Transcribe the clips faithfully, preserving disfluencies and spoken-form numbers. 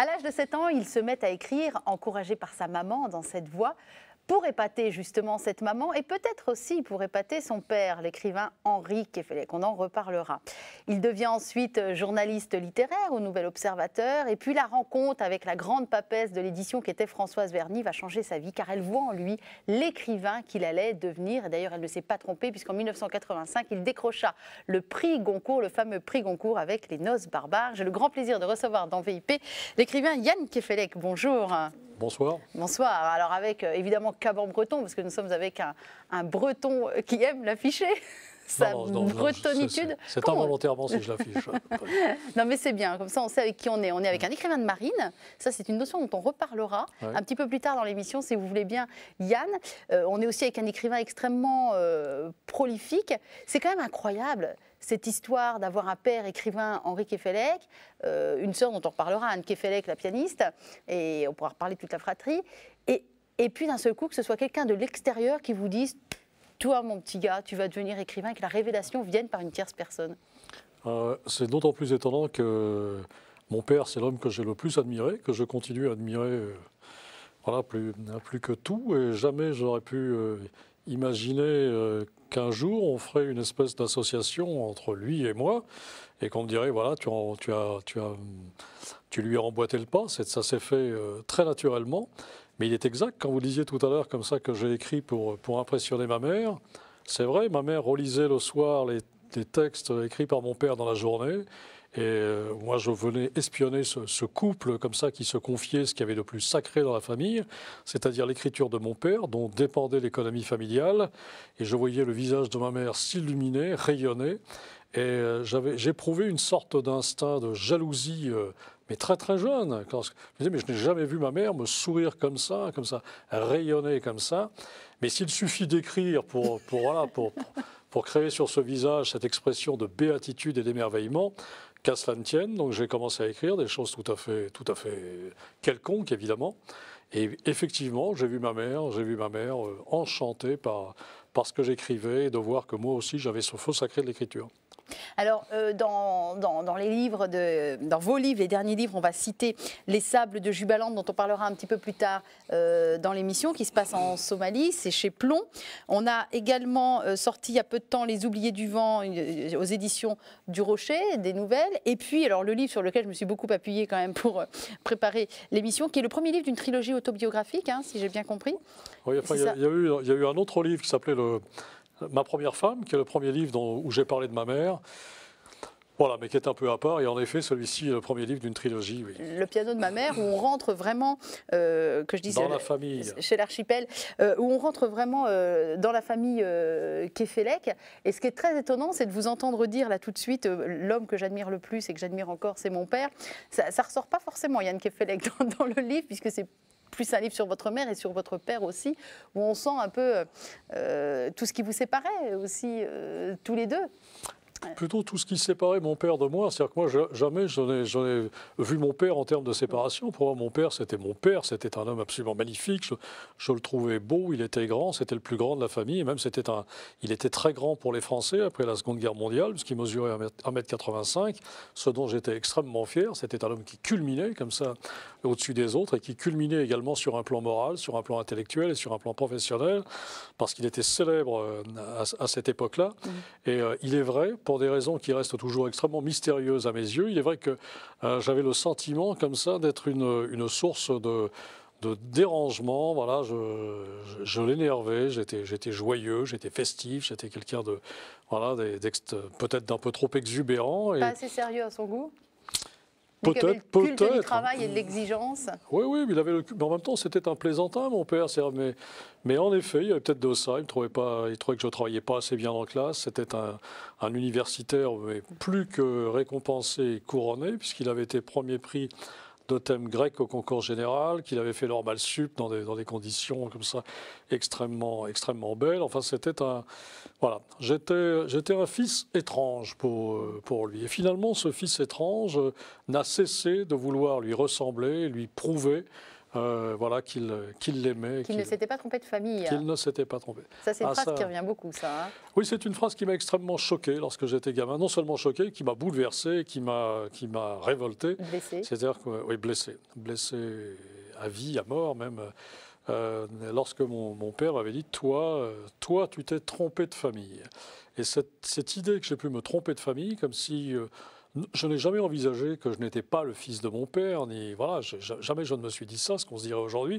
À l'âge de sept ans, il se met à écrire, encouragé par sa maman dans cette voie, pour épater justement cette maman et peut-être aussi pour épater son père, l'écrivain Henri Queffelec. On en reparlera. Il devient ensuite journaliste littéraire au Nouvel Observateur et puis la rencontre avec la grande papesse de l'édition qui était Françoise Verny va changer sa vie car elle voit en lui l'écrivain qu'il allait devenir. D'ailleurs, elle ne s'est pas trompée puisqu'en mille neuf cent quatre-vingt-cinq, il décrocha le prix Goncourt, le fameux prix Goncourt avec Les Noces barbares. J'ai le grand plaisir de recevoir dans V I P l'écrivain Yann Queffelec. Bonjour. Bonsoir. Bonsoir. Alors avec euh, évidemment Caban-Breton, parce que nous sommes avec un, un Breton qui aime l'afficher, sa non, non, bretonitude. C'est involontairement si je l'affiche. Non mais c'est bien, comme ça on sait avec qui on est. On est avec un écrivain de marine, ça c'est une notion dont on reparlera ouais. un petit peu plus tard dans l'émission, si vous voulez bien, Yann. Euh, on est aussi avec un écrivain extrêmement euh, prolifique. C'est quand même incroyable cette histoire d'avoir un père écrivain, Henri Queffelec, euh, une sœur dont on reparlera, Anne Queffelec, la pianiste, et on pourra reparler de toute la fratrie, et, et puis d'un seul coup que ce soit quelqu'un de l'extérieur qui vous dise « Toi, mon petit gars, tu vas devenir écrivain » et que la révélation vienne par une tierce personne. Euh, c'est d'autant plus étonnant que mon père, c'est l'homme que j'ai le plus admiré, que je continue à admirer euh, voilà, plus, plus que tout, et jamais j'aurais pu... Euh, Imaginez euh, qu'un jour, on ferait une espèce d'association entre lui et moi et qu'on me dirait, voilà, tu, en, tu, as, tu, as, tu lui as emboîté le pas. Ça s'est fait euh, très naturellement. Mais il est exact, quand vous disiez tout à l'heure comme ça que j'ai écrit pour, pour impressionner ma mère, c'est vrai, ma mère relisait le soir les, les textes écrits par mon père dans la journée. Et euh, moi, je venais espionner ce, ce couple comme ça qui se confiait ce qu'il y avait de plus sacré dans la famille, c'est-à-dire l'écriture de mon père, dont dépendait l'économie familiale. Et je voyais le visage de ma mère s'illuminer, rayonner. Et euh, j'avais, j'éprouvais une sorte d'instinct de jalousie, euh, mais très très jeune. Quand je me disais, mais je n'ai jamais vu ma mère me sourire comme ça, comme ça, rayonner comme ça. Mais s'il suffit d'écrire pour, pour, voilà, pour, pour, pour créer sur ce visage cette expression de béatitude et d'émerveillement, qu'à cela ne tienne, donc j'ai commencé à écrire des choses tout à fait, tout à fait quelconques, évidemment. Et effectivement, j'ai vu ma mère, j'ai vu ma mère enchantée par, par ce que j'écrivais et de voir que moi aussi, j'avais ce feu sacré de l'écriture. Alors, euh, dans, dans, dans, les livres de, dans vos livres, les derniers livres, on va citer Les Sables de Jubaland, dont on parlera un petit peu plus tard euh, dans l'émission, qui se passe en Somalie, c'est chez Plon. On a également euh, sorti il y a peu de temps Les Oubliés du Vent euh, aux éditions du Rocher, des nouvelles. Et puis, alors le livre sur lequel je me suis beaucoup appuyée quand même pour euh, préparer l'émission, qui est le premier livre d'une trilogie autobiographique, hein, si j'ai bien compris. Oui, enfin, il y a, y, a eu, y a eu un autre livre qui s'appelait le... Ma première femme, qui est le premier livre dont, où j'ai parlé de ma mère, voilà, mais qui est un peu à part. Et en effet, celui-ci est le premier livre d'une trilogie. Oui. Le piano de ma mère, où on rentre vraiment, euh, que je disais, dans la famille, chez l'Archipel, euh, où on rentre vraiment euh, dans la famille euh, Queffelec. Et ce qui est très étonnant, c'est de vous entendre dire là tout de suite, euh, l'homme que j'admire le plus et que j'admire encore, c'est mon père. Ça, ça ressort pas forcément, Yann Queffelec, dans, dans le livre, puisque c'est plus un livre sur votre mère et sur votre père aussi, où on sent un peu euh, tout ce qui vous séparait aussi, euh, tous les deux. Plutôt tout ce qui séparait mon père de moi. C'est-à-dire que moi, je, jamais je n'ai vu mon père en termes de séparation. Pour moi, mon père, c'était mon père. C'était un homme absolument magnifique. Je, je le trouvais beau, il était grand. C'était le plus grand de la famille. Et même, c'était un, il était très grand pour les Français après la Seconde Guerre mondiale, puisqu'il mesurait un mètre quatre-vingt-cinq. Ce dont j'étais extrêmement fier, c'était un homme qui culminait comme ça au-dessus des autres et qui culminait également sur un plan moral, sur un plan intellectuel et sur un plan professionnel, parce qu'il était célèbre à, à cette époque-là. Mmh. Et euh, il est vrai, pour des raisons qui restent toujours extrêmement mystérieuses à mes yeux. Il est vrai que euh, j'avais le sentiment comme ça d'être une, une source de, de dérangement. Voilà, je, je, je l'énervais, j'étais joyeux, j'étais festif, j'étais quelqu'un de voilà, peut-être d'un peu trop exubérant. Et... Pas assez sérieux à son goût. Peut-être, peut-être. Du travail et de l'exigence. Oui, oui, mais il avait le cul. Mais en même temps, c'était un plaisantin, mon père. Mais, mais en effet, il y avait peut-être de ça. Il trouvait pas, il trouvait que je ne travaillais pas assez bien en classe. C'était un, un universitaire mais plus que récompensé et couronné, puisqu'il avait été premier prix de thème grec au concours général, qu'il avait fait normal sup dans des, dans des conditions comme ça extrêmement, extrêmement belles. Enfin, c'était un... Voilà. J'étais, j'étais un fils étrange pour, pour lui. Et finalement, ce fils étrange n'a cessé de vouloir lui ressembler, lui prouver euh, voilà, qu'il qu'il l'aimait. Qu'il ne s'était pas trompé de famille. Qu'il ne s'était pas trompé. Ça, c'est une ah, phrase ça... qui revient beaucoup, ça. Hein. Oui, c'est une phrase qui m'a extrêmement choqué lorsque j'étais gamin. Non seulement choqué, qui m'a bouleversé, qui m'a qui m'a révolté. Blessé. C'est-à-dire que, oui, blessé. Blessé à vie, à mort même. Euh, lorsque mon, mon père m'avait dit « Toi, toi, tu t'es trompé de famille ». Et cette, cette idée que j'ai pu me tromper de famille, comme si euh, je n'ai jamais envisagé que je n'étais pas le fils de mon père, ni voilà, je, jamais je ne me suis dit ça, ce qu'on se dirait aujourd'hui,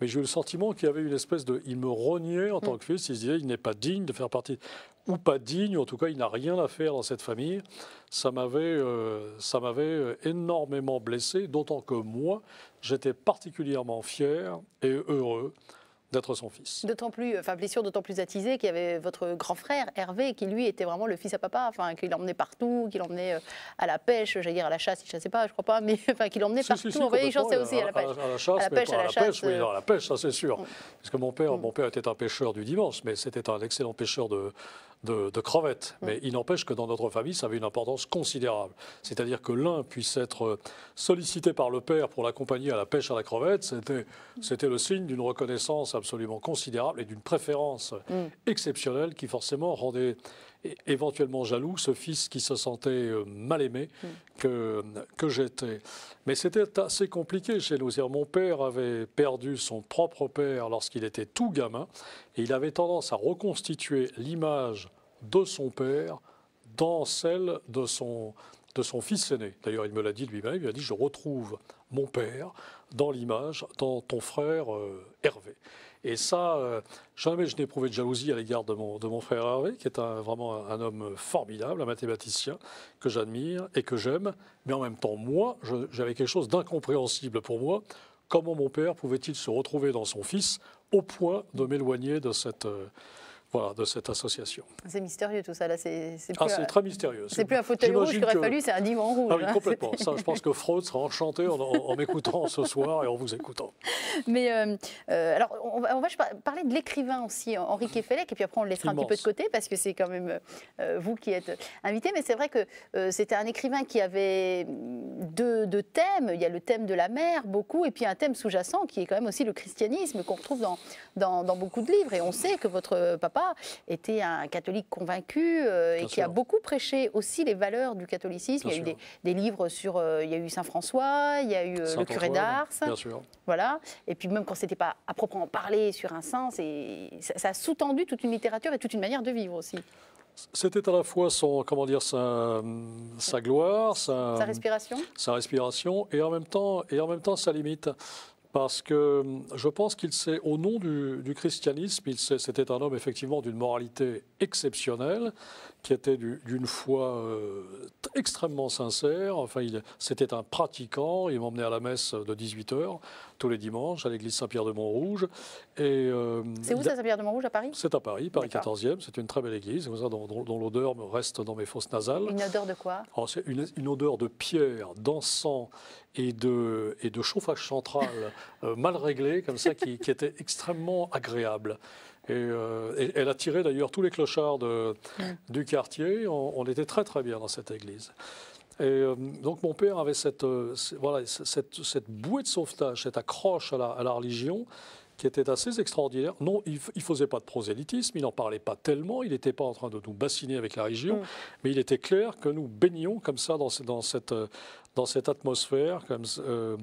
mais j'ai eu le sentiment qu'il y avait une espèce de... Il me rognait en tant que fils, il se disait « Il n'est pas digne de faire partie ». Ou pas digne, en tout cas, il n'a rien à faire dans cette famille. Ça m'avait euh, ça m'avait énormément blessé, d'autant que moi, j'étais particulièrement fier et heureux d'être son fils. D'autant plus, enfin, blessure d'autant plus attisée qu'il y avait votre grand frère, Hervé, qui lui était vraiment le fils à papa, enfin, qu'il emmenait partout, qu'il emmenait à la pêche, j'allais dire à la chasse, il ne chassait pas, je crois pas, mais enfin, qu'il emmenait si, partout. Si, si, oui, il chassait aussi à la pêche. À la chasse, à la pêche, à la chasse. Oui, non, à la pêche, ça c'est sûr. Mmh. Parce que mon père, mmh. mon père était un pêcheur du dimanche, mais c'était un excellent pêcheur de. De, de crevettes. Mais il n'empêche que dans notre famille, ça avait une importance considérable. C'est-à-dire que l'un puisse être sollicité par le père pour l'accompagner à la pêche à la crevette, c'était, c'était le signe d'une reconnaissance absolument considérable et d'une préférence mm. exceptionnelle qui forcément rendait éventuellement jaloux ce fils qui se sentait mal aimé mm. que, que j'étais. Mais c'était assez compliqué chez nous. C'est-à-dire, mon père avait perdu son propre père lorsqu'il était tout gamin et il avait tendance à reconstituer l'image de son père dans celle de son, de son fils aîné. D'ailleurs, il me l'a dit lui-même, il a dit « Je retrouve mon père dans l'image, dans ton frère euh, Hervé ». Et ça, euh, jamais je n'éprouvais de jalousie à l'égard de mon, de mon frère Hervé, qui est un, vraiment un, un homme formidable, un mathématicien que j'admire et que j'aime. Mais en même temps, moi, je, j'avais quelque chose d'incompréhensible pour moi. Comment mon père pouvait-il se retrouver dans son fils au point de m'éloigner de cette... Euh, Voilà, de cette association. C'est mystérieux tout ça, là. C'est, c'est, plus ah, c'est un, très mystérieux. C'est, c'est plus un fauteuil rouge qu'il aurait fallu, c'est un divan rouge. Ah oui, hein, complètement. Ça, je pense que Freud sera enchanté en, en, en m'écoutant ce soir et en vous écoutant. Mais euh, euh, alors, on va, on va parler de l'écrivain aussi, Henri Queffelec, et puis après on le laissera Immense. un petit peu de côté parce que c'est quand même euh, vous qui êtes invité. Mais c'est vrai que euh, c'était un écrivain qui avait deux, deux thèmes. Il y a le thème de la mer, beaucoup, et puis un thème sous-jacent qui est quand même aussi le christianisme qu'on retrouve dans, dans, dans beaucoup de livres. Et on sait que votre papa était un catholique convaincu euh, et qui a beaucoup prêché aussi les valeurs du catholicisme. Bien il y a eu des, des livres sur... Euh, il y a eu Saint-François, il y a eu euh, le curé d'Ars. Bien sûr. Voilà. Et puis même quand ce n'était pas à proprement parler sur un saint, c'est, ça, ça a sous-tendu toute une littérature et toute une manière de vivre aussi. C'était à la fois son, comment dire, sa, sa gloire, sa, sa, respiration. sa respiration et en même temps, et en même temps sa limite. Parce que je pense qu'il s'est, au nom du, du christianisme, il s'est, c'était un homme effectivement d'une moralité exceptionnelle, qui était du, d'une foi euh, extrêmement sincère. Enfin, il, c'était un pratiquant, il m'emmenait à la messe de dix-huit heures tous les dimanches à l'église Saint-Pierre-de-Montrouge. Et, euh, c'est où ça, Saint-Pierre-de-Montrouge, à Paris ? C'est à Paris, Paris D'accord. quatorzième, c'est une très belle église, comme ça, dont, dont, dont l'odeur me reste dans mes fosses nasales. Une odeur de quoi ? Alors, c'est une, une odeur de pierre, d'encens. Et de, et de chauffage central euh, mal réglé, comme ça, qui, qui était extrêmement agréable. Et, euh, et elle attirait d'ailleurs tous les clochards de, du quartier. On, on était très très bien dans cette église. Et euh, donc mon père avait cette, euh, voilà, cette, cette bouée de sauvetage, cette accroche à la, à la religion, qui était assez extraordinaire. Non, il ne faisait pas de prosélytisme, il n'en parlait pas tellement, il n'était pas en train de nous bassiner avec la religion, mmh. mais il était clair que nous baignions comme ça dans, dans, cette, dans cette atmosphère comme, euh,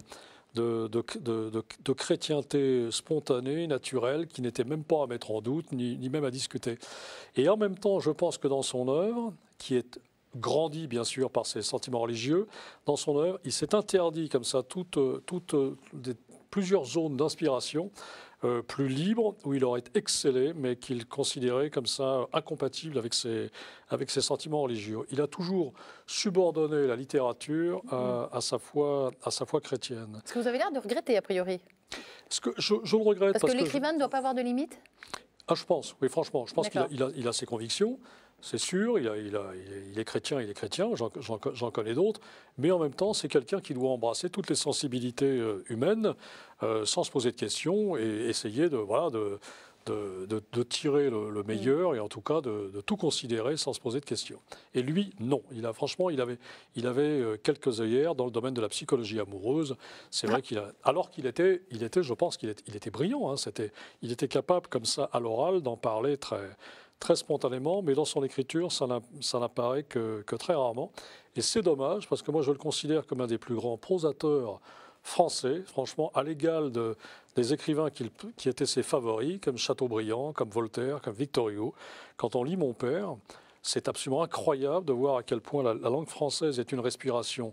de, de, de, de, de chrétienté spontanée, naturelle, qui n'était même pas à mettre en doute, ni, ni même à discuter. Et en même temps, je pense que dans son œuvre, qui est grandi bien sûr par ses sentiments religieux, dans son œuvre, il s'est interdit comme ça toute... toute des, plusieurs zones d'inspiration euh, plus libres où il aurait excellé, mais qu'il considérait comme ça incompatible avec ses, avec ses sentiments religieux. Il a toujours subordonné la littérature à, à, sa, foi, à sa foi chrétienne. Est-ce que vous avez l'air de regretter, a priori ? Est-ce que je, je le regrette. Parce, parce que, que l'écrivain je... ne doit pas avoir de limite ? Ah, je pense, oui, franchement. Je pense D'accord. qu'il a, il a, il a ses convictions. C'est sûr, il, a, il, a, il est chrétien, il est chrétien, j'en, j'en, j'en connais d'autres, mais en même temps, c'est quelqu'un qui doit embrasser toutes les sensibilités humaines euh, sans se poser de questions et essayer de, voilà, de, de, de, de tirer le, le meilleur et en tout cas de, de tout considérer sans se poser de questions. Et lui, non. Il a, franchement, il avait, il avait quelques œillères dans le domaine de la psychologie amoureuse. C'est vrai qu'il a... Alors qu'il était, il était, je pense qu'il était, il était brillant. Hein, c'était, il était capable, comme ça, à l'oral, d'en parler très... très spontanément, mais dans son écriture, ça n'apparaît que, que très rarement. Et c'est dommage, parce que moi, je le considère comme un des plus grands prosateurs français, franchement, à l'égal de, des écrivains qui, qui étaient ses favoris, comme Chateaubriand, comme Voltaire, comme Victor Hugo. Quand on lit Mon Père, c'est absolument incroyable de voir à quel point la, la langue française est une respiration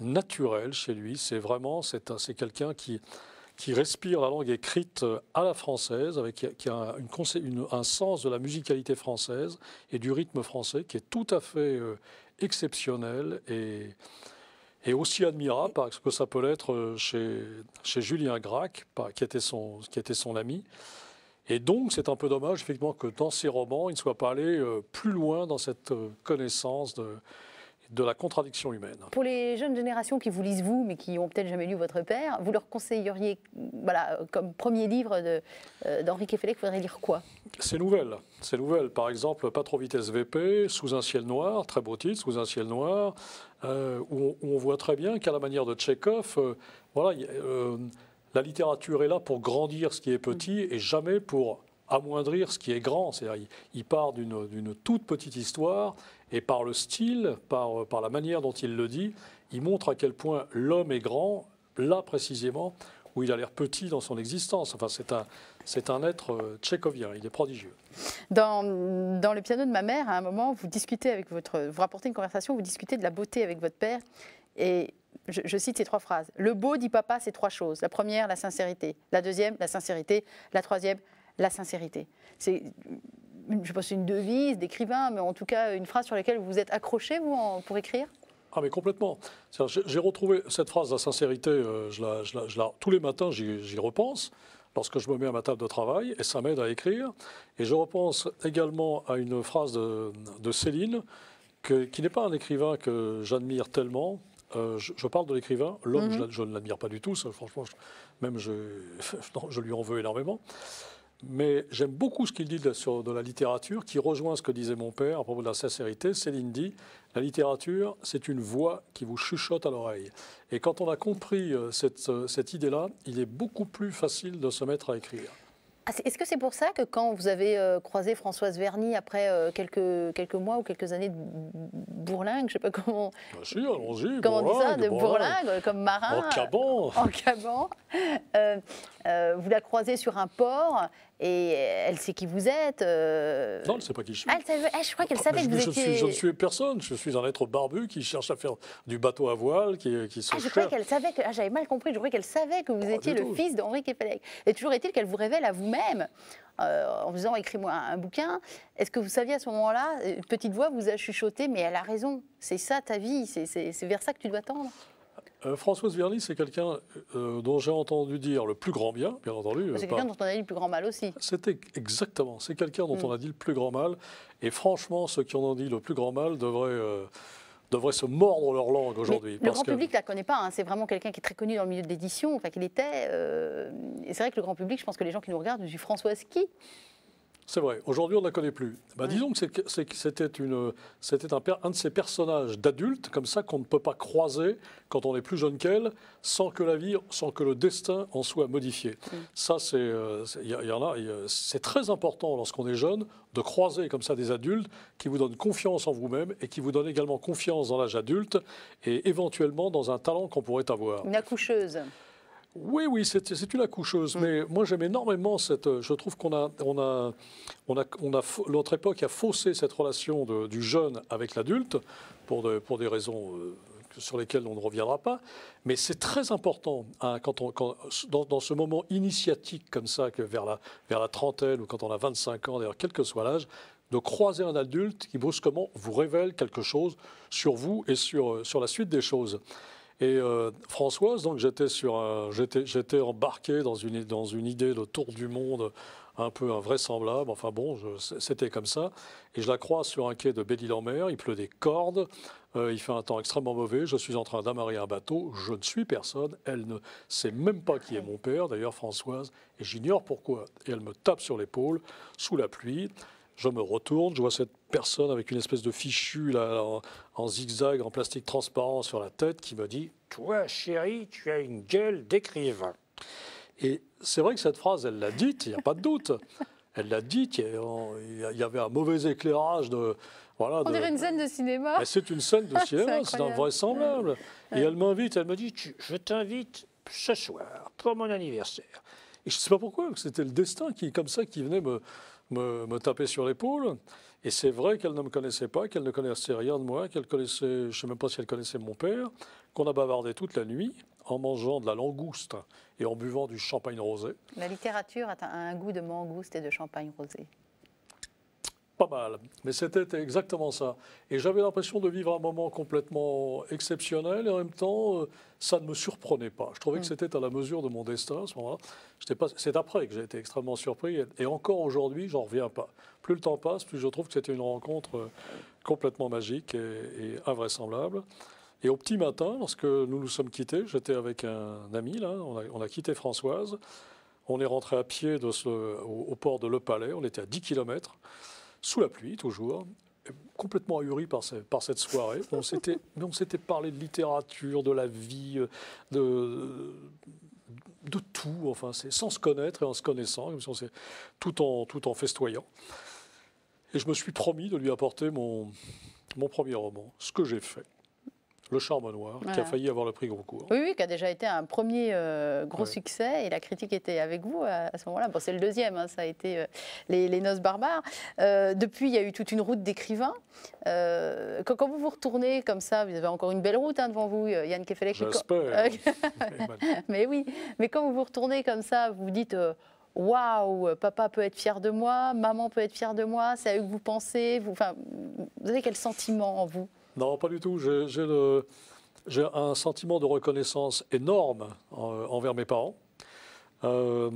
naturelle chez lui. C'est vraiment, c'est quelqu'un qui... qui respire la langue écrite à la française, avec, qui a une, une, un sens de la musicalité française et du rythme français qui est tout à fait euh, exceptionnel et, et aussi admirable parce que ça peut l'être chez, chez Julien Gracq, qui était son, qui était son ami. Et donc, c'est un peu dommage effectivement que dans ses romans, il ne soit pas allé euh, plus loin dans cette euh, connaissance de... de la contradiction humaine. Pour les jeunes générations qui vous lisent, vous, mais qui n'ont peut-être jamais lu votre père, vous leur conseilleriez, voilà, comme premier livre d'Henri euh, Queffelec, il faudrait lire quoi? C'est nouvelle. C'est nouvelle. Par exemple, Pas trop vitesse V P, Sous un ciel noir, très beau titre, Sous un ciel noir, euh, où, on, où on voit très bien qu'à la manière de Tchekhov, euh, voilà, euh, la littérature est là pour grandir ce qui est petit et jamais pour amoindrir ce qui est grand. C'est-à-dire, il part d'une toute petite histoire et par le style, par, par la manière dont il le dit, il montre à quel point l'homme est grand, là précisément, où il a l'air petit dans son existence. Enfin, c'est un, c'est un être tchécovien, il est prodigieux. Dans, dans Le piano de ma mère, à un moment, vous discutez avec votre... Vous rapportez une conversation, vous discutez de la beauté avec votre père et... Je, je cite ces trois phrases. Le beau, dit papa, c'est trois choses. La première, la sincérité. La deuxième, la sincérité. La troisième, la sincérité. C'est, je pense, une devise d'écrivain, mais en tout cas une phrase sur laquelle vous vous êtes accroché, vous, en, pour écrire? Ah, mais complètement. J'ai retrouvé cette phrase, la sincérité, euh, je la, je la, je la, tous les matins, j'y repense, lorsque je me mets à ma table de travail, et ça m'aide à écrire. Et je repense également à une phrase de, de Céline, que, qui n'est pas un écrivain que j'admire tellement. Euh, je, je parle de l'écrivain, l'homme, mm-hmm. je, je ne l'admire pas du tout, ça, franchement, je, même je, je lui en veux énormément. Mais j'aime beaucoup ce qu'il dit de, sur, de la littérature, qui rejoint ce que disait mon père à propos de la sincérité. Céline dit, la littérature, c'est une voix qui vous chuchote à l'oreille. Et quand on a compris cette, cette idée-là, il est beaucoup plus facile de se mettre à écrire. Ah, est-ce que c'est pour ça que quand vous avez euh, croisé Françoise Verny après euh, quelques, quelques mois ou quelques années de bourlingue, je ne sais pas comment, ben si, allons-y, comment on dit ça, de bourlingue, bourlingue, comme marin, en caban, en caban euh, euh, vous la croisez sur un port et elle sait qui vous êtes. Euh... Non, elle ne sait pas qui je suis. Elle savait, je crois qu'elle savait ah, que vous je étiez... Suis, je ne suis personne, je suis un être barbu qui cherche à faire du bateau à voile, qui, qui se ah, je croyais qu'elle savait, que... ah, j'avais mal compris, je croyais qu'elle savait que vous ah, étiez le tout. fils d'Henri Queffelec. Et toujours est-il qu'elle vous révèle à vous-même Même, euh, en vous disant écris-moi un, un bouquin. Est-ce que vous saviez à ce moment-là, petite voix vous a chuchoté, mais elle a raison, c'est ça ta vie, c'est vers ça que tu dois tendre? euh, Françoise Verny, c'est quelqu'un euh, dont j'ai entendu dire le plus grand bien, bien entendu. C'est quelqu'un dont on a dit le plus grand mal aussi. C'était exactement, c'est quelqu'un dont mmh. on a dit le plus grand mal. Et franchement, ceux qui en ont dit le plus grand mal devraient... Euh, devraient se mordre leur langue aujourd'hui. Le grand que... public ne la connaît pas, hein. C'est vraiment quelqu'un qui est très connu dans le milieu de l'édition, enfin qu'il était. Euh... Et c'est vrai que le grand public, je pense que les gens qui nous regardent, je suis Françoise qui ? C'est vrai, aujourd'hui on ne la connaît plus. Bah, ouais. Disons que c'était un, un de ces personnages d'adultes, comme ça, qu'on ne peut pas croiser quand on est plus jeune qu'elle, sans que la vie, sans que le destin en soit modifié. Mmh. Ça, c'est euh, y y en a, c'est très important lorsqu'on est jeune de croiser comme ça des adultes qui vous donnent confiance en vous-même et qui vous donnent également confiance dans l'âge adulte et éventuellement dans un talent qu'on pourrait avoir. Une accoucheuse. Oui, oui, c'est une accoucheuse. Mmh. Mais moi, j'aime énormément cette... Je trouve qu'on a, on a, on a, on a, notre époque a faussé cette relation de, du jeune avec l'adulte pour, de, pour des raisons euh, sur lesquelles on ne reviendra pas. Mais c'est très important hein, quand on, quand, dans, dans ce moment initiatique comme ça, que vers, la, vers la trentaine ou quand on a vingt-cinq ans, d'ailleurs, quel que soit l'âge, de croiser un adulte qui brusquement vous révèle quelque chose sur vous et sur, sur la suite des choses. Et euh, Françoise, donc j'étais sur, j'étais embarqué dans une, dans une idée de tour du monde un peu invraisemblable. Enfin bon, c'était comme ça. Et je la croise sur un quai de Bélis-en-Mer, il pleut des cordes, euh, il fait un temps extrêmement mauvais, je suis en train d'amarrer un bateau, je ne suis personne, elle ne sait même pas qui est mon père, d'ailleurs Françoise, et j'ignore pourquoi. Et elle me tape sur l'épaule, sous la pluie. Je me retourne, je vois cette personne avec une espèce de fichu là, en, en zigzag, en plastique transparent sur la tête, qui me dit « Toi, chérie, tu as une gueule d'écrivain ». Et c'est vrai que cette phrase, elle l'a dite, il n'y a pas de doute. Elle l'a dite, il y avait un mauvais éclairage de... Voilà, on dirait de... une scène de cinéma. C'est une scène de cinéma, c'est invraisemblable. Ouais. Et elle m'invite, elle me dit « Je t'invite ce soir pour mon anniversaire ». Et je ne sais pas pourquoi, c'était le destin qui, comme ça, qui venait me... Me, me taper sur l'épaule. Et c'est vrai qu'elle ne me connaissait pas, qu'elle ne connaissait rien de moi, qu'elle connaissait, je ne sais même pas si elle connaissait mon père, qu'on a bavardé toute la nuit en mangeant de la langouste et en buvant du champagne rosé. La littérature a un goût de mangouste et de champagne rosé. Pas mal, mais c'était exactement ça. Et j'avais l'impression de vivre un moment complètement exceptionnel et en même temps, ça ne me surprenait pas. Je trouvais mmh. que c'était à la mesure de mon destin à ce moment-là. C'est après que j'ai été extrêmement surpris et, et encore aujourd'hui, j'en reviens pas. Plus le temps passe, plus je trouve que c'était une rencontre complètement magique et, et invraisemblable. Et au petit matin, lorsque nous nous sommes quittés, j'étais avec un ami, là, on a, on a quitté Françoise. On est rentré à pied de ce, au, au port de Le Palais, on était à dix kilomètres. Sous la pluie, toujours, complètement ahuri par, ce, par cette soirée. On s'était parlé de littérature, de la vie, de, de tout, enfin, c'est sans se connaître et en se connaissant, comme si on s'est, tout, en, tout en festoyant. Et je me suis promis de lui apporter mon, mon premier roman, ce que j'ai fait. Le Charbon noir, voilà. Qui a failli avoir le prix Goncourt. Oui, oui, qui a déjà été un premier euh, gros ouais. succès, et la critique était avec vous à, à ce moment-là. Bon, c'est le deuxième, hein, ça a été euh, les, les Noces barbares. Euh, depuis, il y a eu toute une route d'écrivains. Euh, quand, quand vous vous retournez comme ça, vous avez encore une belle route hein, devant vous, Yann Queffelec. J'espère. Mais oui, mais quand vous vous retournez comme ça, vous vous dites... Euh, waouh, papa peut être fier de moi, maman peut être fière de moi, c'est à eux que vous pensez. Vous, enfin, vous avez quel sentiment en vous ? Non, pas du tout. J'ai un sentiment de reconnaissance énorme envers mes parents. Euh,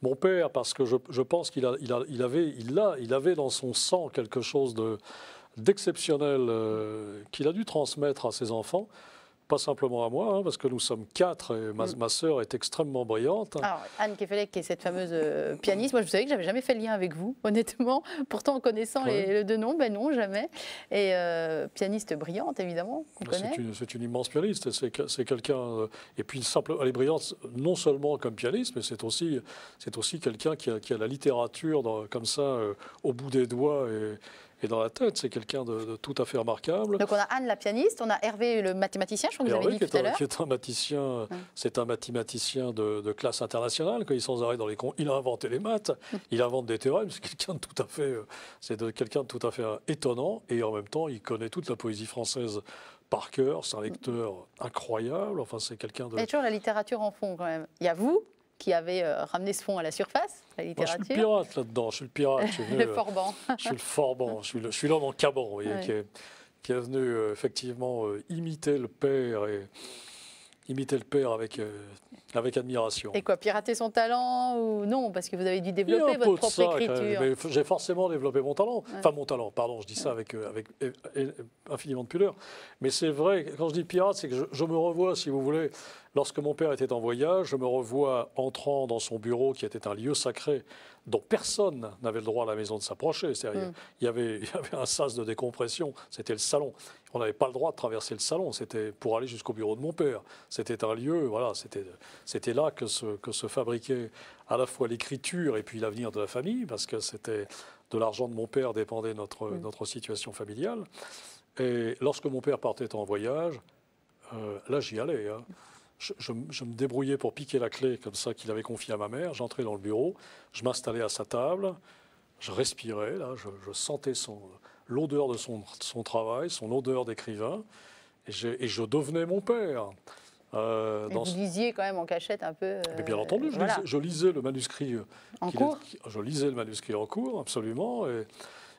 mon père, parce que je, je pense qu'il a, il a, il avait, il a, il avait dans son sang quelque chose de, d'exceptionnel euh, qu'il a dû transmettre à ses enfants. Pas simplement à moi, hein, parce que nous sommes quatre et ma, mmh. ma sœur est extrêmement brillante. Alors, Anne Queffelec, qui est cette fameuse euh, pianiste, moi je vous savais que je n'avais jamais fait le lien avec vous, honnêtement. Pourtant, en connaissant ouais. les, les deux noms, ben non, jamais. Et euh, pianiste brillante, évidemment, qu'on connaît. C'est une, une immense pianiste. C'est quelqu'un. Euh, et puis, simple, elle est brillante non seulement comme pianiste, mais c'est aussi, aussi quelqu'un qui a, qui a la littérature dans, comme ça, euh, au bout des doigts. Et, Et dans la tête, c'est quelqu'un de, de tout à fait remarquable. Donc on a Anne, la pianiste, on a Hervé, le mathématicien, je crois que vous avez dit tout à l'heure. Hervé, qui est un mathématicien, c'est un mathématicien de, de classe internationale, quand il est sans arrêt dans les cons, il a inventé les maths, il invente des théorèmes, c'est quelqu'un de tout à fait, c'est quelqu'un de tout à fait étonnant, et en même temps, il connaît toute la poésie française par cœur, c'est un lecteur incroyable, enfin c'est quelqu'un de... Il y a toujours la littérature en fond quand même. Il y a vous qui avait euh, ramené ce fond à la surface, la littérature. Moi, je suis le pirate là-dedans, je suis le pirate. Je suis venu, le forban. Je suis le forban, je suis l'homme en caban, vous voyez, ouais. qui, est, qui est venu euh, effectivement euh, imiter le père et imiter le père avec, euh, avec admiration. Et quoi, pirater son talent ou non? Parce que vous avez dû développer votre propre ça, écriture. J'ai forcément développé mon talent. Ouais. Enfin, mon talent, pardon, je dis ça avec, avec, avec infiniment de pudeur. Mais c'est vrai, quand je dis pirate, c'est que je, je me revois, si vous voulez, lorsque mon père était en voyage, je me revois entrant dans son bureau, qui était un lieu sacré, dont personne n'avait le droit à la maison de s'approcher. Mm. Il y avait, il y avait un sas de décompression, c'était le salon. On n'avait pas le droit de traverser le salon, c'était pour aller jusqu'au bureau de mon père. C'était un lieu, voilà, c'était là que se, que se fabriquait à la fois l'écriture et puis l'avenir de la famille, parce que c'était de l'argent de mon père dépendait notre, mm. notre situation familiale. Et lorsque mon père partait en voyage, euh, là j'y allais, hein. Je, je, je me débrouillais pour piquer la clé comme ça qu'il avait confiée à ma mère. J'entrais dans le bureau, je m'installais à sa table, je respirais, là, je, je sentais l'odeur de son, son travail, son odeur d'écrivain, et, et je devenais mon père. Euh, dans vous ce... lisiez quand même en cachette un peu. Euh... Mais bien entendu, je, voilà. lisais, je lisais le manuscrit en cours. Est, je lisais le manuscrit en cours, absolument. Et...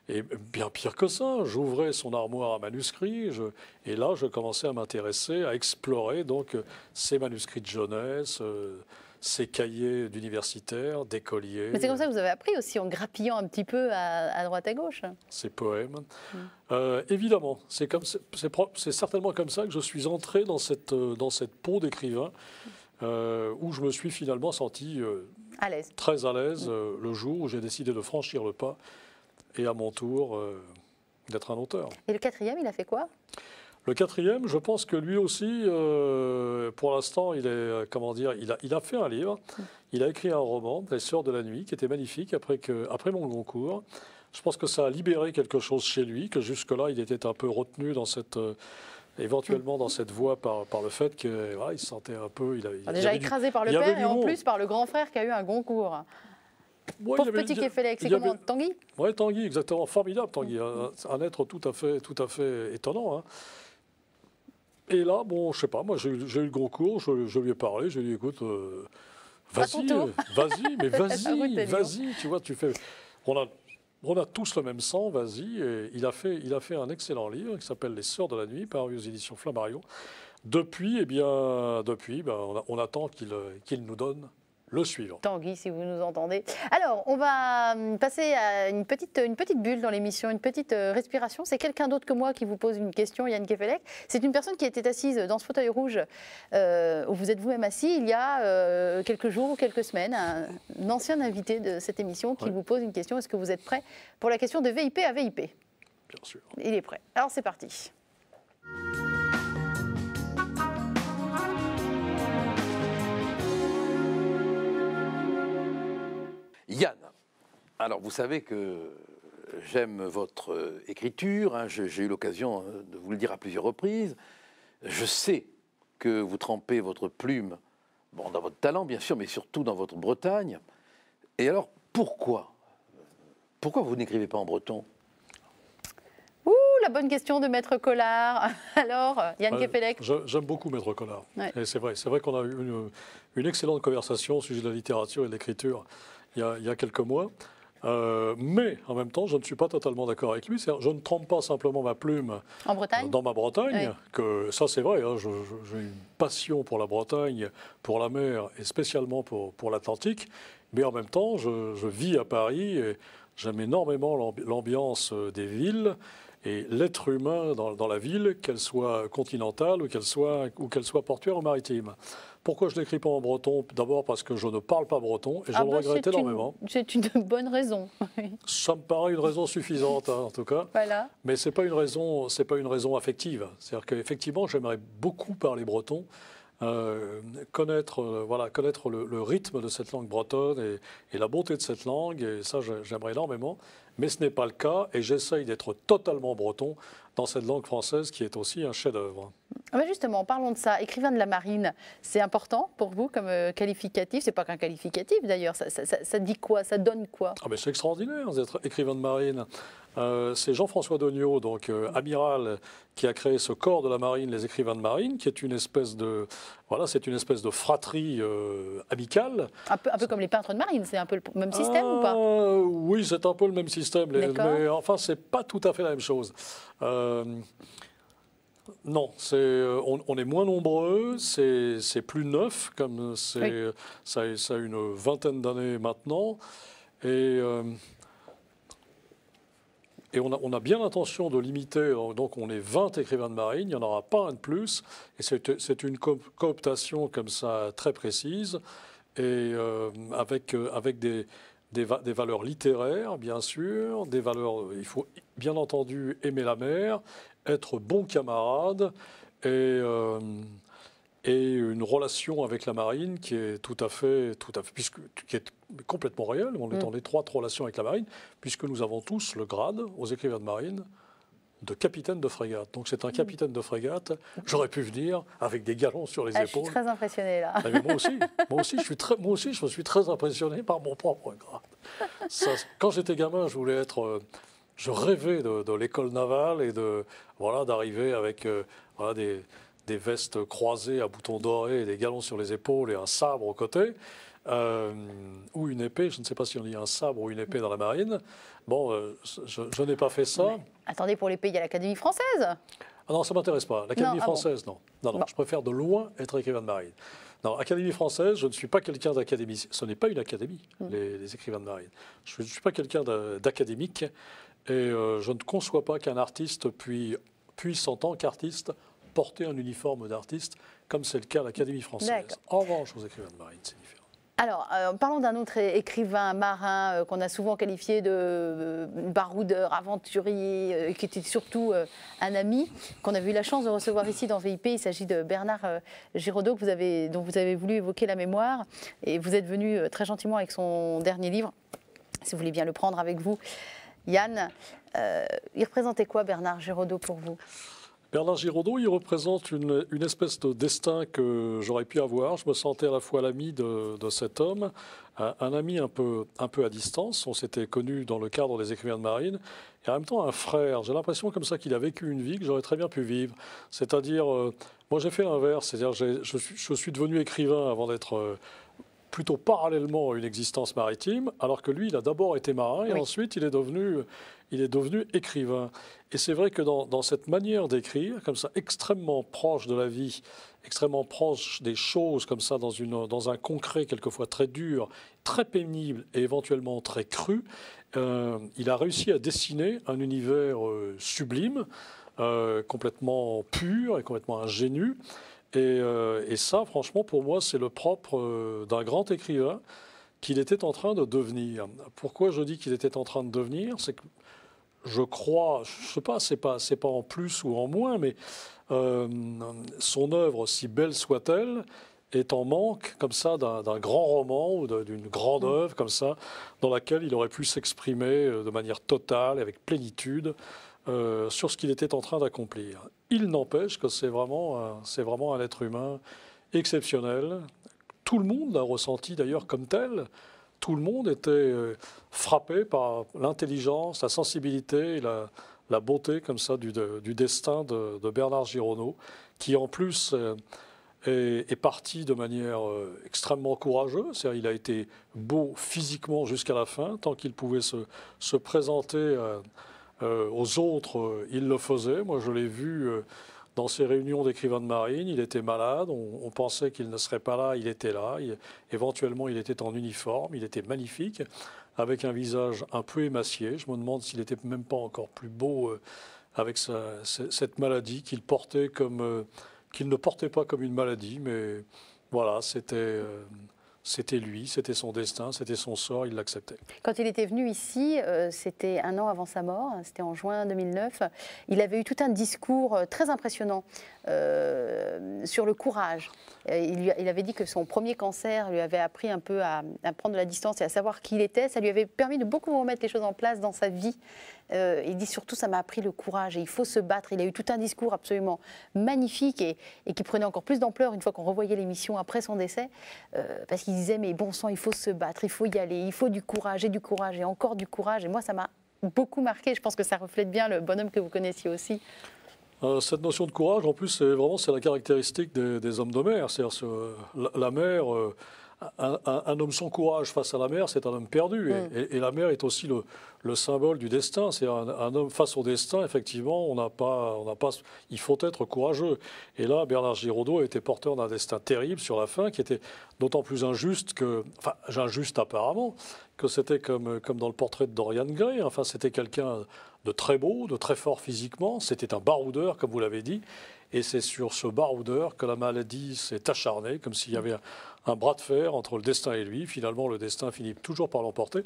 Et bien pire que ça, j'ouvrais son armoire à manuscrits, je, et là je commençais à m'intéresser, à explorer donc ces manuscrits de jeunesse, euh, ces cahiers d'universitaires, d'écoliers. Mais c'est comme ça que vous avez appris aussi, en grappillant un petit peu à, à droite à gauche. Ces poèmes. Mmh. Euh, évidemment, c'est comme, c'est certainement comme ça que je suis entré dans cette, dans cette peau d'écrivain, euh, où je me suis finalement senti euh, à l'aise. très à l'aise euh, le jour où j'ai décidé de franchir le pas et à mon tour euh, d'être un auteur. Et le quatrième, il a fait quoi ? Le quatrième, je pense que lui aussi, euh, pour l'instant, il est, comment dire, il a, il a fait un livre, il a écrit un roman, Les Sœurs de la Nuit, qui était magnifique après, que, après mon concours. Je pense que ça a libéré quelque chose chez lui, que jusque-là, il était un peu retenu dans cette, euh, éventuellement dans cette voie par, par le fait qu'il ouais, se sentait un peu... Il avait, il déjà avait écrasé du, par le père et en plus par le grand frère qui a eu un concours. Ouais, Pauvre petit Queffelec, c'est comment, Tanguy ? Oui, Tanguy, exactement, formidable Tanguy, un, un être tout à fait, tout à fait étonnant, hein. Et là, bon, je sais pas, moi j'ai eu le gros cours, je, je lui ai parlé, je lui ai dit, écoute, euh, vas-y, euh, vas-y, mais vas-y, vas-y, tu vois, tu fais... On a, on a tous le même sang, vas-y, et il a, fait, il a fait un excellent livre qui s'appelle Les Sœurs de la Nuit, paru aux éditions Flammarion. Depuis, eh bien, depuis, ben, on, a, on attend qu'il qu'il nous donne... le suivant. Tanguy, si vous nous entendez. Alors, on va passer à une petite, une petite bulle dans l'émission, une petite respiration. C'est quelqu'un d'autre que moi qui vous pose une question, Yann Queffelec. C'est une personne qui était assise dans ce fauteuil rouge, euh, où vous êtes vous-même assis, il y a euh, quelques jours ou quelques semaines, un, un ancien invité de cette émission qui ouais. vous pose une question. Est-ce que vous êtes prêt pour la question de V I P à V I P ? Bien sûr. Il est prêt. Alors, c'est parti. Yann, alors vous savez que j'aime votre écriture, hein, j'ai eu l'occasion de vous le dire à plusieurs reprises. Je sais que vous trempez votre plume bon, dans votre talent, bien sûr, mais surtout dans votre Bretagne. Et alors, pourquoi Pourquoi vous n'écrivez pas en breton ? Ouh, la bonne question de Maître Collard. Alors, Yann euh, Queffelec. J'aime beaucoup Maître Collard. Ouais. Et c'est vrai, c'est vrai qu'on a eu une, une excellente conversation au sujet de la littérature et de l'écriture. Il y, a, il y a quelques mois, euh, mais en même temps, je ne suis pas totalement d'accord avec lui. Je ne trempe pas simplement ma plume en Bretagne. dans ma Bretagne, oui. que ça c'est vrai, hein, j'ai une passion pour la Bretagne, pour la mer et spécialement pour, pour l'Atlantique, mais en même temps, je, je vis à Paris et j'aime énormément l'ambiance des villes et l'être humain dans, dans la ville, qu'elle soit continentale ou qu'elle soit, ou qu'elle soit portuaire ou maritime. Pourquoi je n'écris pas en breton? D'abord parce que je ne parle pas breton et je ah le bah regrette énormément. C'est une bonne raison. Ça me paraît une raison suffisante, hein, en tout cas. Voilà. Mais ce n'est pas une raison, c'est pas une raison affective. C'est-à-dire qu'effectivement, j'aimerais beaucoup parler breton, euh, connaître, euh, voilà, connaître le, le rythme de cette langue bretonne et, et la beauté de cette langue. Et ça, j'aimerais énormément. Mais ce n'est pas le cas et j'essaye d'être totalement breton dans cette langue française qui est aussi un chef-d'œuvre. Mais justement, parlons de ça. Écrivain de la marine, c'est important pour vous comme qualificatif? C'est pas qu'un qualificatif d'ailleurs. Ça, ça, ça, ça dit quoi? Ça donne quoi? Ah, mais c'est extraordinaire d'être écrivain de marine. Euh, c'est Jean-François Doniau, donc euh, amiral, qui a créé ce corps de la marine, les écrivains de marine, qui est une espèce de voilà, c'est une espèce de fratrie euh, amicale. Un peu, un peu comme les peintres de marine, c'est un peu le même système ah, ou pas? Oui, c'est un peu le même système. Les, mais enfin, c'est pas tout à fait la même chose. Euh, non, c'est on, on est moins nombreux, c'est plus neuf, comme c'est oui. ça, ça a une vingtaine d'années maintenant, et euh, et on a, on a bien l'intention de limiter. Donc, on est vingt écrivains de marine, il n'y en aura pas un de plus, et c'est une cooptation comme ça très précise, et euh, avec avec des Des, va des valeurs littéraires, bien sûr, des valeurs, il faut bien entendu aimer la mer, être bon camarade et, euh, et une relation avec la marine qui est tout à fait, tout à fait puisque, qui est complètement réelle, on est en étroite relation avec la marine, puisque nous avons tous le grade aux écrivains de marine de capitaine de frégate. Donc c'est un capitaine de frégate, j'aurais pu venir avec des galons sur les ah, épaules. Je suis très impressionné là. Ah, mais moi aussi, moi aussi, je suis très, moi aussi, je suis très impressionné par mon propre grade. Ça, quand j'étais gamin, je voulais être, je rêvais de, de l'école navale et de voilà d'arriver avec euh, voilà, des, des vestes croisées à boutons dorés, et des galons sur les épaules et un sabre au côté. Euh, ou une épée, je ne sais pas si on dit un sabre ou une épée dans la marine. Bon, euh, je, je n'ai pas fait ça. Mais, attendez, pour l'épée, il y a l'Académie française. Ah non, ça ne m'intéresse pas. L'Académie française, ah bon. non. Non, non, bon. Je préfère de loin être écrivain de marine. Non, Académie française, je ne suis pas quelqu'un d'académicien. Ce n'est pas une académie, mmh. les, les écrivains de marine. Je ne suis pas quelqu'un d'académique et euh, je ne conçois pas qu'un artiste puisse, puisse en tant qu'artiste, porter un uniforme d'artiste, comme c'est le cas à l'Académie française. En revanche, aux écrivains de marine, c'est différent. Alors, euh, parlons d'un autre écrivain marin euh, qu'on a souvent qualifié de euh, baroudeur, aventurier, euh, qui était surtout euh, un ami, qu'on a eu la chance de recevoir ici dans V I P. Il s'agit de Bernard euh, Giraudeau, que vous avez, dont vous avez voulu évoquer la mémoire. Et vous êtes venu euh, très gentiment avec son dernier livre, si vous voulez bien le prendre avec vous. Yann, euh, il représentait quoi Bernard Giraudeau pour vous ? Bernard Giraudeau, il représente une, une espèce de destin que j'aurais pu avoir. Je me sentais à la fois l'ami de, de cet homme, un, un ami un peu, un peu à distance. On s'était connus dans le cadre des écrivains de marine. Et en même temps, un frère. J'ai l'impression comme ça qu'il a vécu une vie que j'aurais très bien pu vivre. C'est-à-dire, euh, moi j'ai fait l'inverse. C'est-à-dire, je, je suis devenu écrivain avant d'être... Euh, plutôt parallèlement à une existence maritime, alors que lui, il a d'abord été marin et oui. ensuite, il est devenu, il est devenu écrivain. Et c'est vrai que dans, dans cette manière d'écrire, comme ça, extrêmement proche de la vie, extrêmement proche des choses, comme ça, dans, une, dans un concret quelquefois très dur, très pénible et éventuellement très cru, euh, il a réussi à dessiner un univers euh, sublime, euh, complètement pur et complètement ingénu. Et, euh, et ça, franchement, pour moi, c'est le propre euh, d'un grand écrivain qu'il était en train de devenir. Pourquoi je dis qu'il était en train de devenir? C'est que je crois, je ne sais pas, c'est pas, c'est pas en plus ou en moins, mais euh, son œuvre, si belle soit-elle, est en manque comme ça d'un grand roman ou d'une grande œuvre mmh. comme ça, dans laquelle il aurait pu s'exprimer de manière totale, avec plénitude, Euh, sur ce qu'il était en train d'accomplir. Il n'empêche que c'est vraiment, vraiment un être humain exceptionnel. Tout le monde l'a ressenti d'ailleurs comme tel. Tout le monde était euh, frappé par l'intelligence, la sensibilité, la, la beauté comme ça du, de, du destin de, de Bernard Giraudeau, qui en plus euh, est, est parti de manière euh, extrêmement courageuse. Il a été beau physiquement jusqu'à la fin, tant qu'il pouvait se, se présenter... Euh, Euh, aux autres, euh, il le faisait. Moi, je l'ai vu euh, dans ses réunions d'écrivains de marine. Il était malade. On, on pensait qu'il ne serait pas là. Il était là. Il, éventuellement, il était en uniforme. Il était magnifique, avec un visage un peu émacié. Je me demande s'il n'était même pas encore plus beau euh, avec sa, cette maladie qu'il portait comme euh, qu'il ne portait pas comme une maladie. Mais voilà, c'était... Euh, C'était lui, c'était son destin, c'était son sort, il l'acceptait. Quand il était venu ici, euh, c'était un an avant sa mort, c'était en juin deux mille neuf, il avait eu tout un discours très impressionnant euh, sur le courage. Il, il avait dit que son premier cancer lui avait appris un peu à, à prendre de la distance et à savoir qui il était. Ça lui avait permis de beaucoup remettre les choses en place dans sa vie. Euh, il dit surtout, ça m'a appris le courage et il faut se battre. Il a eu tout un discours absolument magnifique et, et qui prenait encore plus d'ampleur une fois qu'on revoyait l'émission après son décès, euh, parce qu'il disait, mais bon sang, il faut se battre, il faut y aller, il faut du courage et du courage et encore du courage. Et moi, ça m'a beaucoup marqué. Je pense que ça reflète bien le bonhomme que vous connaissiez aussi. Euh, cette notion de courage, en plus, c'est vraiment c'est la caractéristique des, des hommes de mer. C'est-à-dire ce, la, la mer... Euh, Un, un, un homme sans courage face à la mer, c'est un homme perdu. Mmh. Et, et, et la mer est aussi le, le symbole du destin. C'est un, un homme face au destin, effectivement, on n'a pas, on n'a pas, il faut être courageux. Et là, Bernard Giraudeau était porteur d'un destin terrible sur la fin, qui était d'autant plus injuste que, enfin, injuste apparemment, que c'était comme, comme dans le portrait de Dorian Gray. Enfin, c'était quelqu'un de très beau, de très fort physiquement. C'était un baroudeur, comme vous l'avez dit. Et c'est sur ce baroudeur que la maladie s'est acharnée, comme s'il y avait un, un bras de fer entre le destin et lui. Finalement, le destin finit toujours par l'emporter.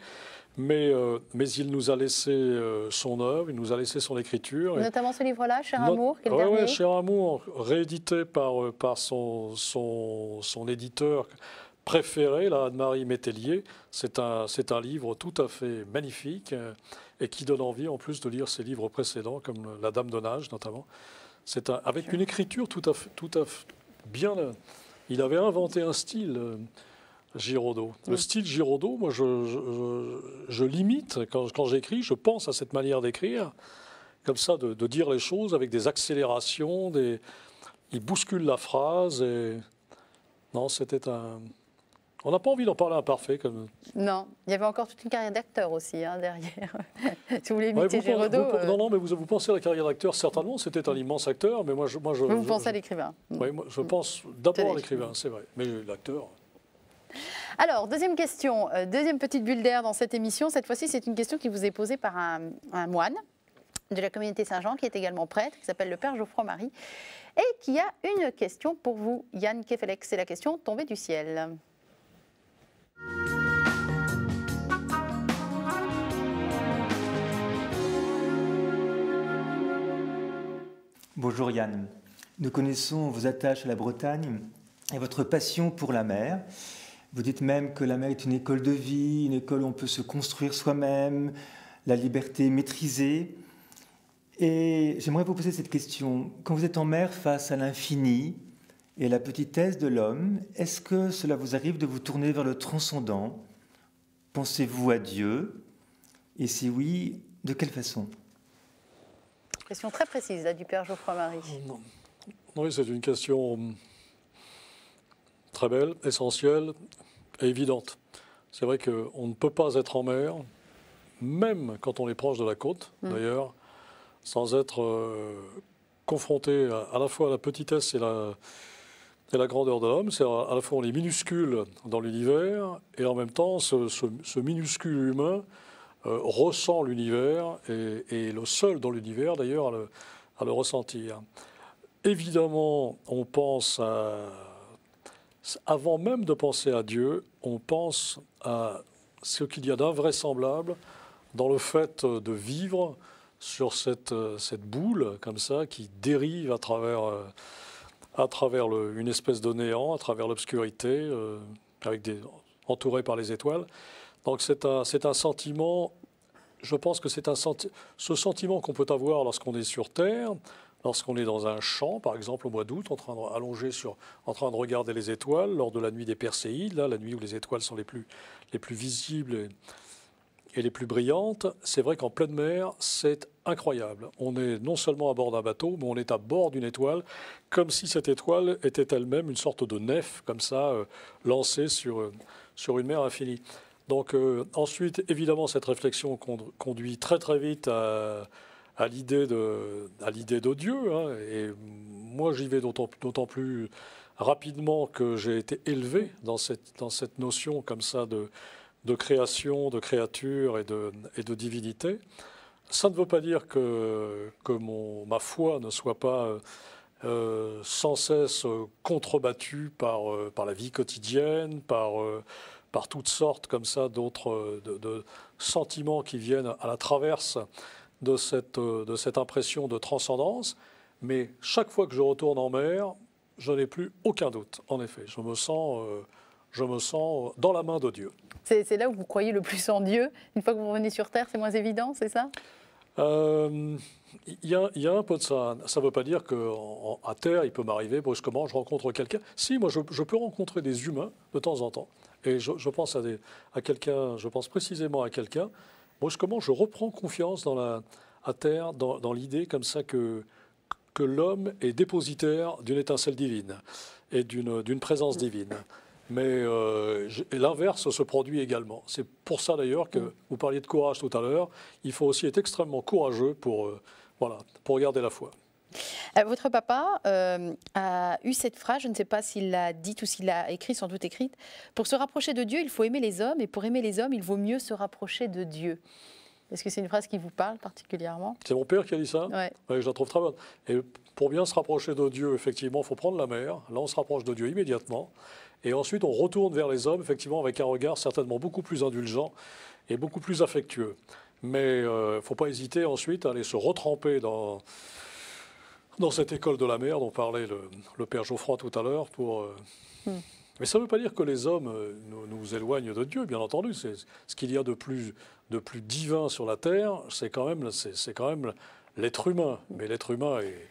Mais, euh, mais il nous a laissé euh, son œuvre, il nous a laissé son écriture. Notamment ce livre-là, Cher Amour, qui est le ouais, dernier. Oui, Cher Amour, réédité par, euh, par son, son, son éditeur préféré, là, Anne-Marie Métellier. C'est un, c'est un livre tout à fait magnifique euh, et qui donne envie, en plus, de lire ses livres précédents, comme La Dame de Nage, notamment. C'est un, avec une écriture tout à fait, tout à fait bien... Il avait inventé un style, euh, Giraudeau. Le style Giraudeau, moi, je, je, je l'imite. Quand, quand j'écris, je pense à cette manière d'écrire, comme ça, de, de dire les choses avec des accélérations. Des... Il bouscule la phrase. Et... Non, c'était un... On n'a pas envie d'en parler à un parfait comme... Non, il y avait encore toute une carrière d'acteur aussi hein, derrière. Si vous voulez imiter Giraudeau... Ouais, euh... Non, non, mais vous, vous pensez à la carrière d'acteur, certainement, c'était un immense acteur, mais moi je... Moi, je mais vous je, pensez je, à l'écrivain. Oui, moi, je pense d'abord à l'écrivain, c'est vrai, mais l'acteur... Alors, deuxième question, euh, deuxième petite bulle d'air dans cette émission. Cette fois-ci, c'est une question qui vous est posée par un, un moine de la communauté Saint-Jean, qui est également prêtre, qui s'appelle le Père Geoffroy-Marie, et qui a une question pour vous, Yann Queffelec. C'est la question tombée du ciel. Bonjour Yann, nous connaissons vos attaches à la Bretagne et votre passion pour la mer. Vous dites même que la mer est une école de vie, une école où on peut se construire soi-même, la liberté maîtrisée. Et j'aimerais vous poser cette question. Quand vous êtes en mer face à l'infini et à la petitesse de l'homme, est-ce que cela vous arrive de vous tourner vers le transcendant? Pensez-vous à Dieu? Et si oui, de quelle façon? Question très précise là, du Père Geoffroy-Marie. Oui, c'est une question... très belle, essentielle et évidente. C'est vrai qu'on ne peut pas être en mer, même quand on est proche de la côte, mmh. d'ailleurs, sans être euh, confronté à, à la fois à la petitesse et la, et la grandeur de l'homme. C'est à, à la fois on est minuscule dans l'univers et en même temps ce, ce, ce minuscule humain euh, ressent l'univers et, et le seul dans l'univers d'ailleurs à le, à le ressentir. Évidemment, on pense à... Avant même de penser à Dieu, on pense à ce qu'il y a d'invraisemblable dans le fait de vivre sur cette, cette boule comme ça qui dérive à travers, à travers le, une espèce de néant, à travers l'obscurité, euh, avec des, entourée par les étoiles. Donc c'est un, c'est un sentiment, je pense que c'est un senti, ce sentiment qu'on peut avoir lorsqu'on est sur Terre, lorsqu'on est dans un champ, par exemple au mois d'août, en train de, allongé sur, en train de regarder les étoiles, lors de la nuit des Perséides, là, la nuit où les étoiles sont les plus, les plus visibles et, et les plus brillantes, c'est vrai qu'en pleine mer, c'est incroyable. On est non seulement à bord d'un bateau, mais on est à bord d'une étoile, comme si cette étoile était elle-même une sorte de nef, comme ça, euh, lancée sur, euh, sur une mer infinie. Donc euh, ensuite, évidemment, cette réflexion conduit très très vite à... à l'idée de, à l'idée de Dieu. Hein. Et moi, j'y vais d'autant plus rapidement que j'ai été élevé dans cette, dans cette notion comme ça de, de création, de créature et de, et de divinité. Ça ne veut pas dire que, que mon, ma foi ne soit pas euh, sans cesse contrebattue par, euh, par la vie quotidienne, par... Euh, par toutes sortes comme ça d'autres de, de sentiments qui viennent à la traverse de cette, de cette impression de transcendance. Mais chaque fois que je retourne en mer, je n'ai plus aucun doute, en effet. Je me sens, euh, je me sens dans la main de Dieu. C'est là où vous croyez le plus en Dieu. Une fois que vous revenez sur Terre, c'est moins évident, c'est ça ? Euh, y a, y a un peu de ça. Ça ne veut pas dire qu'à Terre, il peut m'arriver brusquement, je rencontre quelqu'un. Si, moi, je, je peux rencontrer des humains de temps en temps. Et je, je pense à, des, à quelqu'un, je pense précisément à quelqu'un. Brusquement, je reprends confiance dans la, à Terre, dans, dans l'idée comme ça que, que l'homme est dépositaire d'une étincelle divine et d'une présence divine. Mais euh, l'inverse se produit également. C'est pour ça d'ailleurs que vous parliez de courage tout à l'heure. Il faut aussi être extrêmement courageux pour, euh, voilà, pour garder la foi. Votre papa euh, a eu cette phrase, je ne sais pas s'il l'a dite ou s'il l'a écrite, sans doute écrite. Pour se rapprocher de Dieu, il faut aimer les hommes, et pour aimer les hommes, il vaut mieux se rapprocher de Dieu. Est-ce que c'est une phrase qui vous parle particulièrement? C'est mon père qui a dit ça. Ouais. Ouais, je la trouve très bonne. Et pour bien se rapprocher de Dieu, effectivement, il faut prendre la mer. Là, on se rapproche de Dieu immédiatement. Et ensuite, on retourne vers les hommes, effectivement, avec un regard certainement beaucoup plus indulgent et beaucoup plus affectueux. Mais il euh, ne faut pas hésiter ensuite à aller se retremper dans... dans cette école de la mer dont parlait le, le Père Geoffroy tout à l'heure. Euh... Mm. Mais ça ne veut pas dire que les hommes euh, nous, nous éloignent de Dieu, bien entendu. C'est ce qu'il y a de plus, de plus divin sur la terre, c'est quand même, c'est quand même l'être humain. Mais l'être humain est,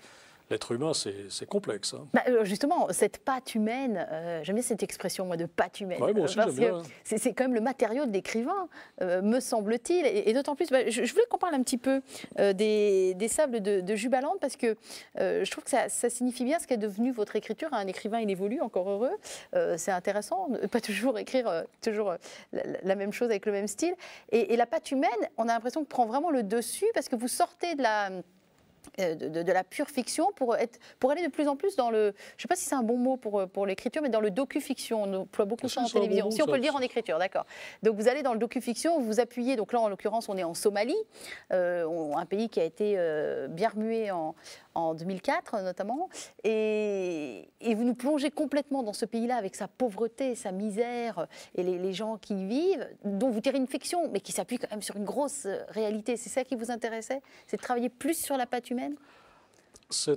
l'être humain, c'est complexe. Hein. Bah, justement, cette patte humaine, euh, j'aime bien cette expression, moi, de patte humaine. Ouais, moi aussi, parce que c'est quand même le matériau de l'écrivain, euh, me semble-t-il. Et, et d'autant plus, bah, je, je voulais qu'on parle un petit peu euh, des, des Sables de, de Jubaland, parce que euh, je trouve que ça, ça signifie bien ce qu'est devenu votre écriture. Un écrivain, il évolue, encore heureux. Euh, c'est intéressant, pas toujours écrire euh, toujours euh, la, la même chose avec le même style. Et, et la patte humaine, on a l'impression que prend vraiment le dessus, parce que vous sortez de la... De, de, de la pure fiction pour, être, pour aller de plus en plus dans le, je ne sais pas si c'est un bon mot pour, pour l'écriture, mais dans le docu-fiction. On emploie beaucoup ça en télévision, bon si on peut ça. le dire en écriture, d'accord. Donc vous allez dans le docu-fiction, vous vous appuyez, donc là en l'occurrence on est en Somalie, euh, un pays qui a été euh, bien remué en, en deux mille quatre notamment, et, et vous nous plongez complètement dans ce pays-là avec sa pauvreté, sa misère, et les, les gens qui y vivent, dont vous tirez une fiction, mais qui s'appuie quand même sur une grosse réalité. C'est ça qui vous intéressait? C'est de travailler plus sur la patte humaine?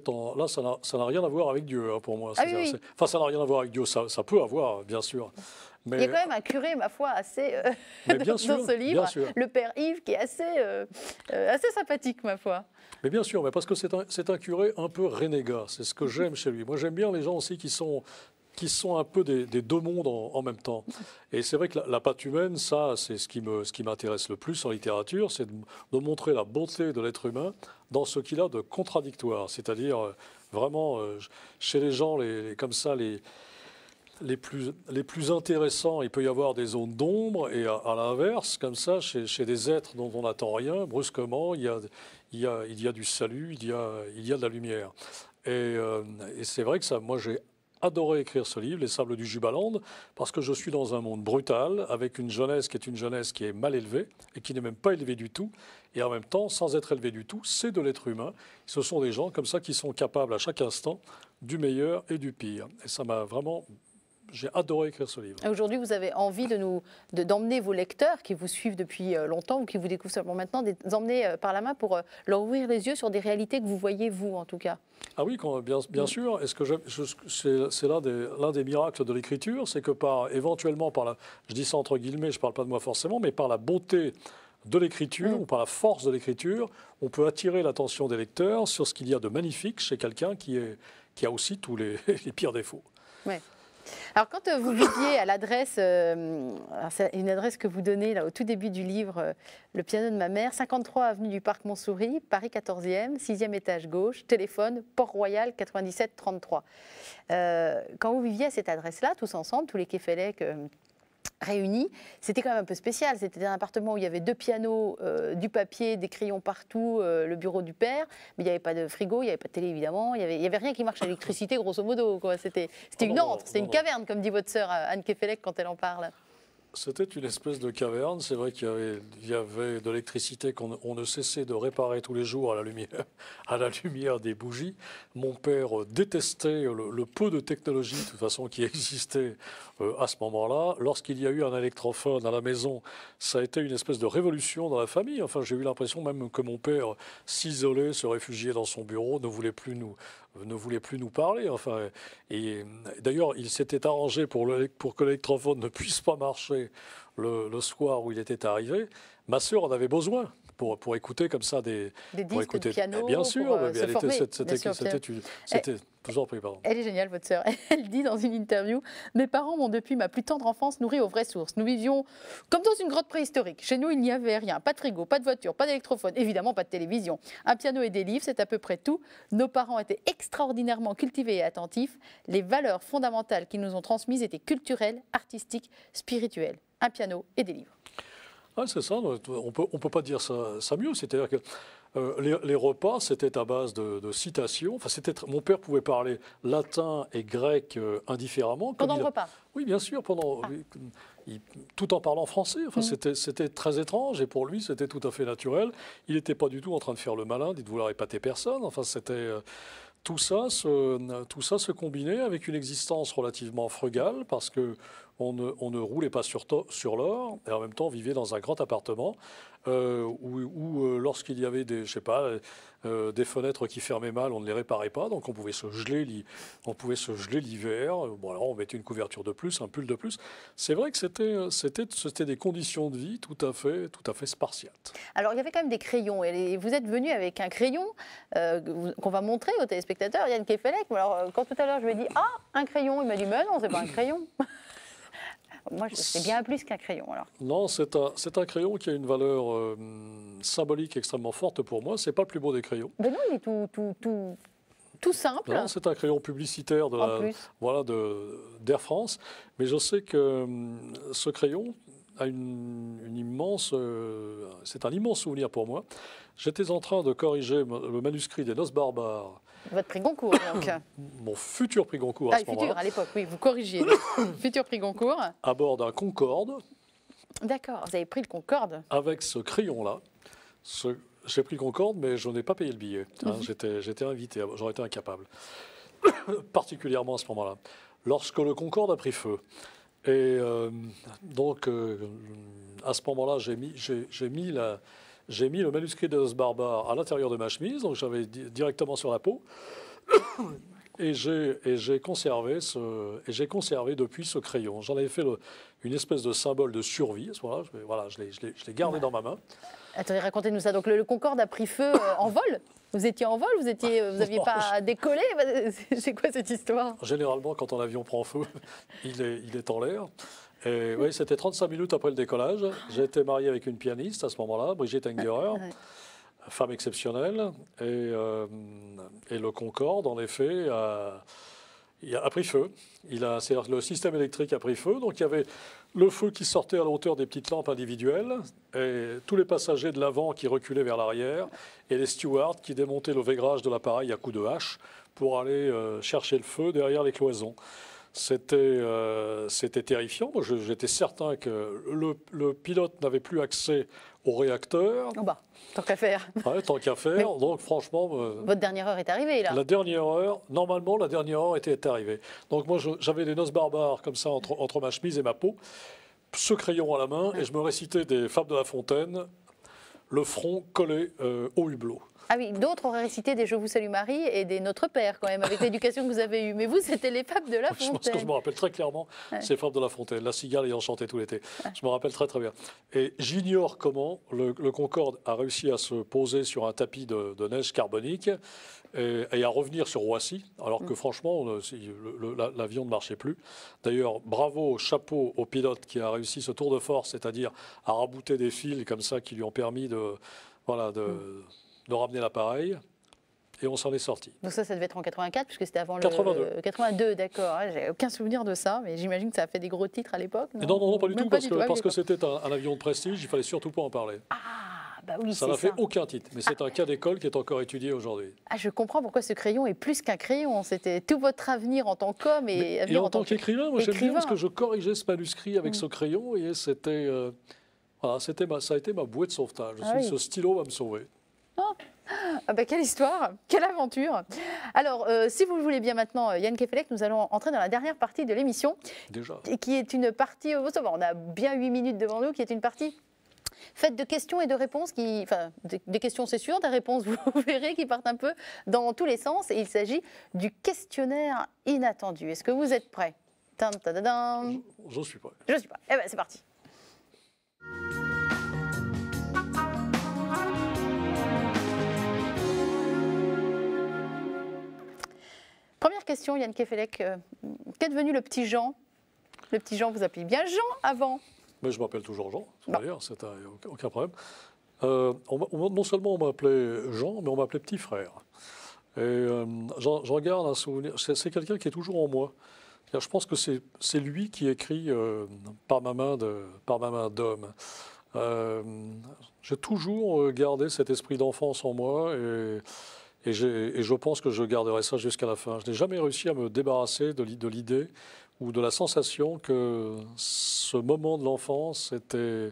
En, là, ça n'a rien à voir avec Dieu, hein, pour moi. Ah, oui, oui. Enfin, ça n'a rien à voir avec Dieu, ça, ça peut avoir, bien sûr. Mais... il y a quand même un curé, ma foi, assez euh, dans, sûr, dans ce livre, le père Yves, qui est assez, euh, assez sympathique, ma foi. Mais bien sûr, mais parce que c'est un, un curé un peu renégat, c'est ce que j'aime chez lui. Moi, j'aime bien les gens aussi qui sont... qui sont un peu des, des deux mondes en, en même temps. Et c'est vrai que la, la patte humaine, ça, c'est ce qui me, ce qui m'intéresse le plus en littérature, c'est de, de montrer la beauté de l'être humain dans ce qu'il a de contradictoire. C'est-à-dire, euh, vraiment, euh, chez les gens, les, les, comme ça, les, les, plus, les plus intéressants, il peut y avoir des zones d'ombre, et à, à l'inverse, comme ça, chez, chez des êtres dont on n'attend rien, brusquement, il y a, il y a, il y a du salut, il y a, il y a de la lumière. Et, euh, et c'est vrai que ça, moi, j'ai adoré écrire ce livre, Les Sables du Jubaland, parce que je suis dans un monde brutal, avec une jeunesse qui est une jeunesse qui est mal élevée, et qui n'est même pas élevée du tout, et en même temps, sans être élevée du tout, c'est de l'être humain. Ce sont des gens comme ça qui sont capables à chaque instant du meilleur et du pire. Et ça m'a vraiment... j'ai adoré écrire ce livre. Aujourd'hui, vous avez envie de nous, de, d'emmener vos lecteurs qui vous suivent depuis longtemps ou qui vous découvrent seulement maintenant, de les emmener par la main pour leur ouvrir les yeux sur des réalités que vous voyez, vous, en tout cas. Ah oui, quand, bien, bien sûr. Est-ce que c'est l'un des, l'un des miracles de l'écriture, c'est que par, éventuellement, par la, je dis ça entre guillemets, je ne parle pas de moi forcément, mais par la beauté de l'écriture mmh. ou par la force de l'écriture, on peut attirer l'attention des lecteurs sur ce qu'il y a de magnifique chez quelqu'un qui, qui a aussi tous les, les pires défauts. Ouais. Alors quand vous viviez à l'adresse, euh, une adresse que vous donnez là, au tout début du livre, euh, Le Piano de ma mère, cinquante-trois avenue du Parc Montsouris, Paris quatorzième, sixième étage gauche, téléphone, Port-Royal quatre-vingt-dix-sept trente-trois. Euh, quand vous viviez à cette adresse-là, tous ensemble, tous les Queffelec euh, réunis, c'était quand même un peu spécial. C'était un appartement où il y avait deux pianos, euh, du papier, des crayons partout, euh, le bureau du père, mais il n'y avait pas de frigo, il n'y avait pas de télé évidemment, il n'y avait, avait rien qui marche à l'électricité grosso modo. C'était oh une antre, c'était une non. caverne, comme dit votre sœur Anne Queffelec quand elle en parle. C'était une espèce de caverne, c'est vrai qu'il y, y avait de l'électricité qu'on on ne cessait de réparer tous les jours à la lumière, à la lumière des bougies. Mon père détestait le, le peu de technologie de toute façon qui existait euh, à ce moment-là. Lorsqu'il y a eu un électrophone à la maison, ça a été une espèce de révolution dans la famille. Enfin, j'ai eu l'impression même que mon père s'isolait, se réfugiait dans son bureau, ne voulait plus nous... ne voulait plus nous parler. Enfin, et d'ailleurs, il s'était arrangé pour, le, pour que l'électrophone ne puisse pas marcher le, le soir où il était arrivé. Ma sœur en avait besoin pour, pour écouter comme ça des, des disques, pour écouter, de piano, bien sûr, pour euh, se former. C'était Elle est géniale, votre sœur. Elle dit dans une interview « Mes parents m'ont depuis ma plus tendre enfance nourri aux vraies sources. Nous vivions comme dans une grotte préhistorique. Chez nous, il n'y avait rien. Pas de frigo, pas de voiture, pas d'électrophone, évidemment pas de télévision. Un piano et des livres, c'est à peu près tout. Nos parents étaient extraordinairement cultivés et attentifs. Les valeurs fondamentales qu'ils nous ont transmises étaient culturelles, artistiques, spirituelles. Un piano et des livres. » Ah, c'est ça, on peut, on peut pas dire ça, ça mieux. C'est-à-dire que euh, les, les repas, c'était à base de, de citations. Enfin, c'était, mon père pouvait parler latin et grec euh, indifféremment. Pendant le repas? Oui, bien sûr, pendant, ah. il, tout en parlant français. Enfin, mmh. C'était très étrange et pour lui, c'était tout à fait naturel. Il n'était pas du tout en train de faire le malin, ni de vouloir épater personne. Enfin, c'était... Euh, Tout ça, se, tout ça se combinait avec une existence relativement frugale parce qu'on ne, on ne roulait pas sur, sur l'or et en même temps on vivait dans un grand appartement euh, où, où lorsqu'il y avait des, je sais pas, euh, des fenêtres qui fermaient mal, on ne les réparait pas, donc on pouvait se geler, on pouvait se geler l'hiver. Bon, alors on mettait une couverture de plus, un pull de plus. C'est vrai que c'était, c'était, c'était des conditions de vie tout à fait, tout à fait spartiates. Alors il y avait quand même des crayons, et vous êtes venu avec un crayon euh, qu'on va montrer aux téléspectateurs, Yann Queffelec. Alors quand tout à l'heure je lui ai dit ah un crayon, il m'a dit mais non c'est pas un crayon. Moi, c'est bien plus qu'un crayon, alors. Non, c'est un, un crayon qui a une valeur euh, symbolique extrêmement forte pour moi. C'est pas le plus beau des crayons. Mais non, il est tout, tout, tout, tout simple. Non, c'est un crayon publicitaire de la, voilà, de, d'Air France. Mais je sais que euh, ce crayon a une, une immense... Euh, c'est un immense souvenir pour moi. J'étais en train de corriger le manuscrit des Noces barbares. Votre prix Goncourt, donc. Mon futur prix Goncourt, à ah, ce moment-là. Futur, à l'époque, oui, vous corrigiez. Futur prix Goncourt. À bord d'un Concorde. D'accord, vous avez pris le Concorde. Avec ce crayon-là. Ce... J'ai pris le Concorde, mais je n'ai pas payé le billet. Hein. Mm-hmm. J'étais invité, j'aurais été incapable. Particulièrement à ce moment-là. Lorsque le Concorde a pris feu. Et euh, donc, euh, à ce moment-là, j'ai mis, j'ai mis la... J'ai mis le manuscrit de ce barbare à l'intérieur de ma chemise, donc j'avais directement sur la peau, et j'ai conservé, conservé depuis ce crayon. J'en avais fait le, une espèce de symbole de survie, à ce moment-là, je, voilà, je l'ai gardé ouais. dans ma main. Attendez, racontez-nous ça. Donc le, le Concorde a pris feu en vol? Vous étiez en vol? Vous n'aviez vous pas décollé? C'est quoi cette histoire? Généralement, quand un avion prend feu, il est, il est en l'air. Et oui, c'était trente-cinq minutes après le décollage. J'étais marié avec une pianiste à ce moment-là, Brigitte Engerer, femme exceptionnelle. Et, euh, et le Concorde, en effet, a, il a pris feu. Il a, c'est-à-dire le système électrique a pris feu. Donc il y avait le feu qui sortait à la hauteur des petites lampes individuelles, et tous les passagers de l'avant qui reculaient vers l'arrière, et les stewards qui démontaient le vaigrage de l'appareil à coups de hache pour aller euh, chercher le feu derrière les cloisons. C'était euh, terrifiant. J'étais certain que le, le pilote n'avait plus accès au réacteur. Oh bah, tant qu'à faire. Ouais, tant qu'à faire. Mais donc franchement... Euh, votre dernière heure est arrivée là. La dernière heure, normalement la dernière heure était, était arrivée. Donc moi j'avais des Noces barbares comme ça entre, entre ma chemise et ma peau, ce crayon à la main, ouais. et je me récitais des Fables de La Fontaine, le front collé euh, au hublot. Ah oui, d'autres auraient récité des Je vous salue Marie et des Notre Père quand même, avec l'éducation que vous avez eue. Mais vous, c'était les Fables de La Fontaine. Je pense que je me rappelle très clairement ouais. ces Fables de La Fontaine, la cigale ayant chanté tout l'été. Ouais. Je me rappelle très très bien. Et j'ignore comment le, le Concorde a réussi à se poser sur un tapis de, de neige carbonique et, et à revenir sur Roissy, alors que mmh. franchement, l'avion ne marchait plus. D'ailleurs, bravo, chapeau au pilote qui a réussi ce tour de force, c'est-à-dire à rabouter des fils comme ça qui lui ont permis de... Voilà, de mmh. de ramener l'appareil, et on s'en est sorti. Donc ça, ça devait être en quatre-vingt-quatre, puisque c'était avant quatre-vingt-deux. Le... quatre-vingt-deux, d'accord. J'ai aucun souvenir de ça, mais j'imagine que ça a fait des gros titres à l'époque. Non, non, non, pas du Même tout, pas parce du que, parce que c'était un, un avion de prestige, il fallait surtout pas en parler. Ah, bah oui, ça n'a fait aucun titre, mais c'est ah. un cas d'école qui est encore étudié aujourd'hui. Ah, je comprends pourquoi ce crayon est plus qu'un crayon. C'était tout votre avenir en tant qu'homme et, et en, en tant qu'écrivain. Moi, j'aime bien parce que je corrigeais ce manuscrit avec mmh. ce crayon, et c'était... Euh, voilà, ma, ça a été ma bouée de sauvetage. Ah, oui. Ce stylo va me sauver. Oh. Ah bah quelle histoire, quelle aventure. Alors, euh, si vous le voulez bien maintenant, Yann Queffelec, nous allons entrer dans la dernière partie de l'émission. Déjà. Qui est une partie, vous savez, on a bien huit minutes devant nous, qui est une partie faite de questions et de réponses, qui, enfin, des questions c'est sûr, des réponses, vous verrez, qui partent un peu dans tous les sens. Et il s'agit du questionnaire inattendu. Est-ce que vous êtes prêts? Je suis prêt. Je suis prêt. Eh bien, c'est parti. Première question, Yann Queffelec, euh, qu'est devenu le petit Jean? Le petit Jean, vous appelez bien Jean avant? Mais je m'appelle toujours Jean, d'ailleurs, c'est aucun problème. Euh, on, non seulement on m'appelait Jean, mais on m'appelait petit frère. Et euh, j'en garde un souvenir, c'est quelqu'un qui est toujours en moi. Je pense que c'est lui qui écrit euh, par ma main d'homme. Euh, J'ai toujours gardé cet esprit d'enfance en moi et... Et, et je pense que je garderai ça jusqu'à la fin. Je n'ai jamais réussi à me débarrasser de l'idée ou de la sensation que ce moment de l'enfance était,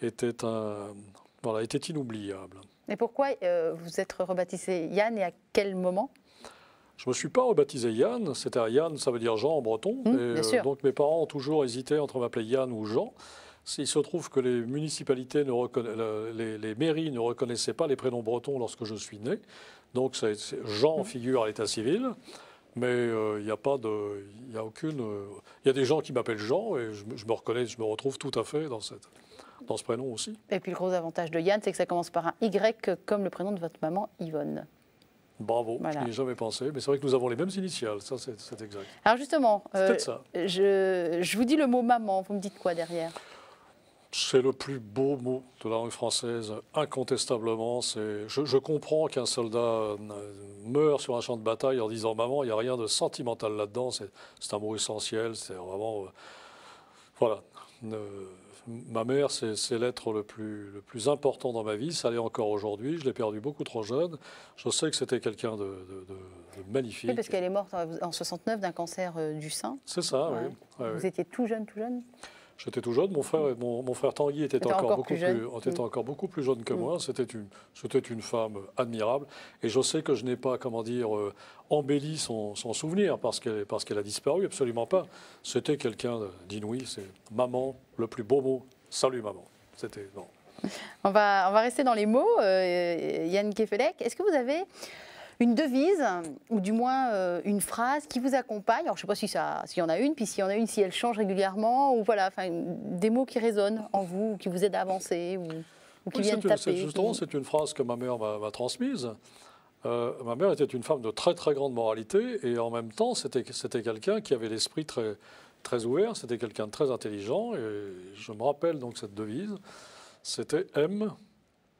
était, un, voilà, était inoubliable. Et pourquoi euh, vous êtes rebaptisé Yann et à quel moment? Je ne me suis pas rebaptisé Yann. C'était Yann, ça veut dire Jean en breton. Mmh, et, euh, donc mes parents ont toujours hésité entre m'appeler Yann ou Jean. Il se trouve que les municipalités, ne reconna... les, les mairies ne reconnaissaient pas les prénoms bretons lorsque je suis né. Donc c'est, c'est Jean figure à l'état civil, mais il euh, n'y a pas de... Il y a aucune... Il y a des gens qui m'appellent Jean et je, je me reconnais, je me retrouve tout à fait dans cette... dans ce prénom aussi. Et puis le gros avantage de Yann, c'est que ça commence par un Y, comme le prénom de votre maman Yvonne. Bravo, voilà. Je n'y ai jamais pensé, mais c'est vrai que nous avons les mêmes initiales, ça c'est exact. Alors justement, euh, ça. Je, je vous dis le mot maman, vous me dites quoi derrière? C'est le plus beau mot de la langue française, incontestablement. Je, je comprends qu'un soldat meurt sur un champ de bataille en disant maman, il n'y a rien de sentimental là-dedans, c'est un mot essentiel, c'est vraiment... Euh, voilà. Une, Ma mère, c'est l'être le plus, le plus important dans ma vie. Ça l'est encore aujourd'hui. Je l'ai perdue beaucoup trop jeune. Je sais que c'était quelqu'un de, de, de, de magnifique. Oui, parce qu'elle est morte en soixante-neuf d'un cancer du sein. C'est ça, ouais. Oui. Vous étiez tout jeune, tout jeune ? J'étais tout jeune. Mon frère, mon, mon frère Tanguy était, était, encore, encore, beaucoup plus jeune. Plus, était mmh. encore beaucoup plus jeune que mmh. moi. C'était une, c'était une femme admirable. Et je sais que je n'ai pas, comment dire, embelli son, son souvenir parce qu'elle parce qu'elle a disparu. Absolument pas. C'était quelqu'un d'inouï. C'est maman, le plus beau mot. Salut maman. C'était bon. On va, on va rester dans les mots. Euh, Yann Queffelec, est-ce que vous avez une devise, ou du moins euh, une phrase qui vous accompagne? Alors, je ne sais pas si ça, s'il y en a une, puis s'il y en a une, si elle change régulièrement, ou voilà, enfin, des mots qui résonnent en vous, ou qui vous aident à avancer, ou, ou qui oui, viennent taper. Justement, qui... c'est une phrase que ma mère m'a transmise. Euh, ma mère était une femme de très, très grande moralité, et en même temps, c'était quelqu'un qui avait l'esprit très, très ouvert, c'était quelqu'un de très intelligent, et je me rappelle donc cette devise, c'était « aime ».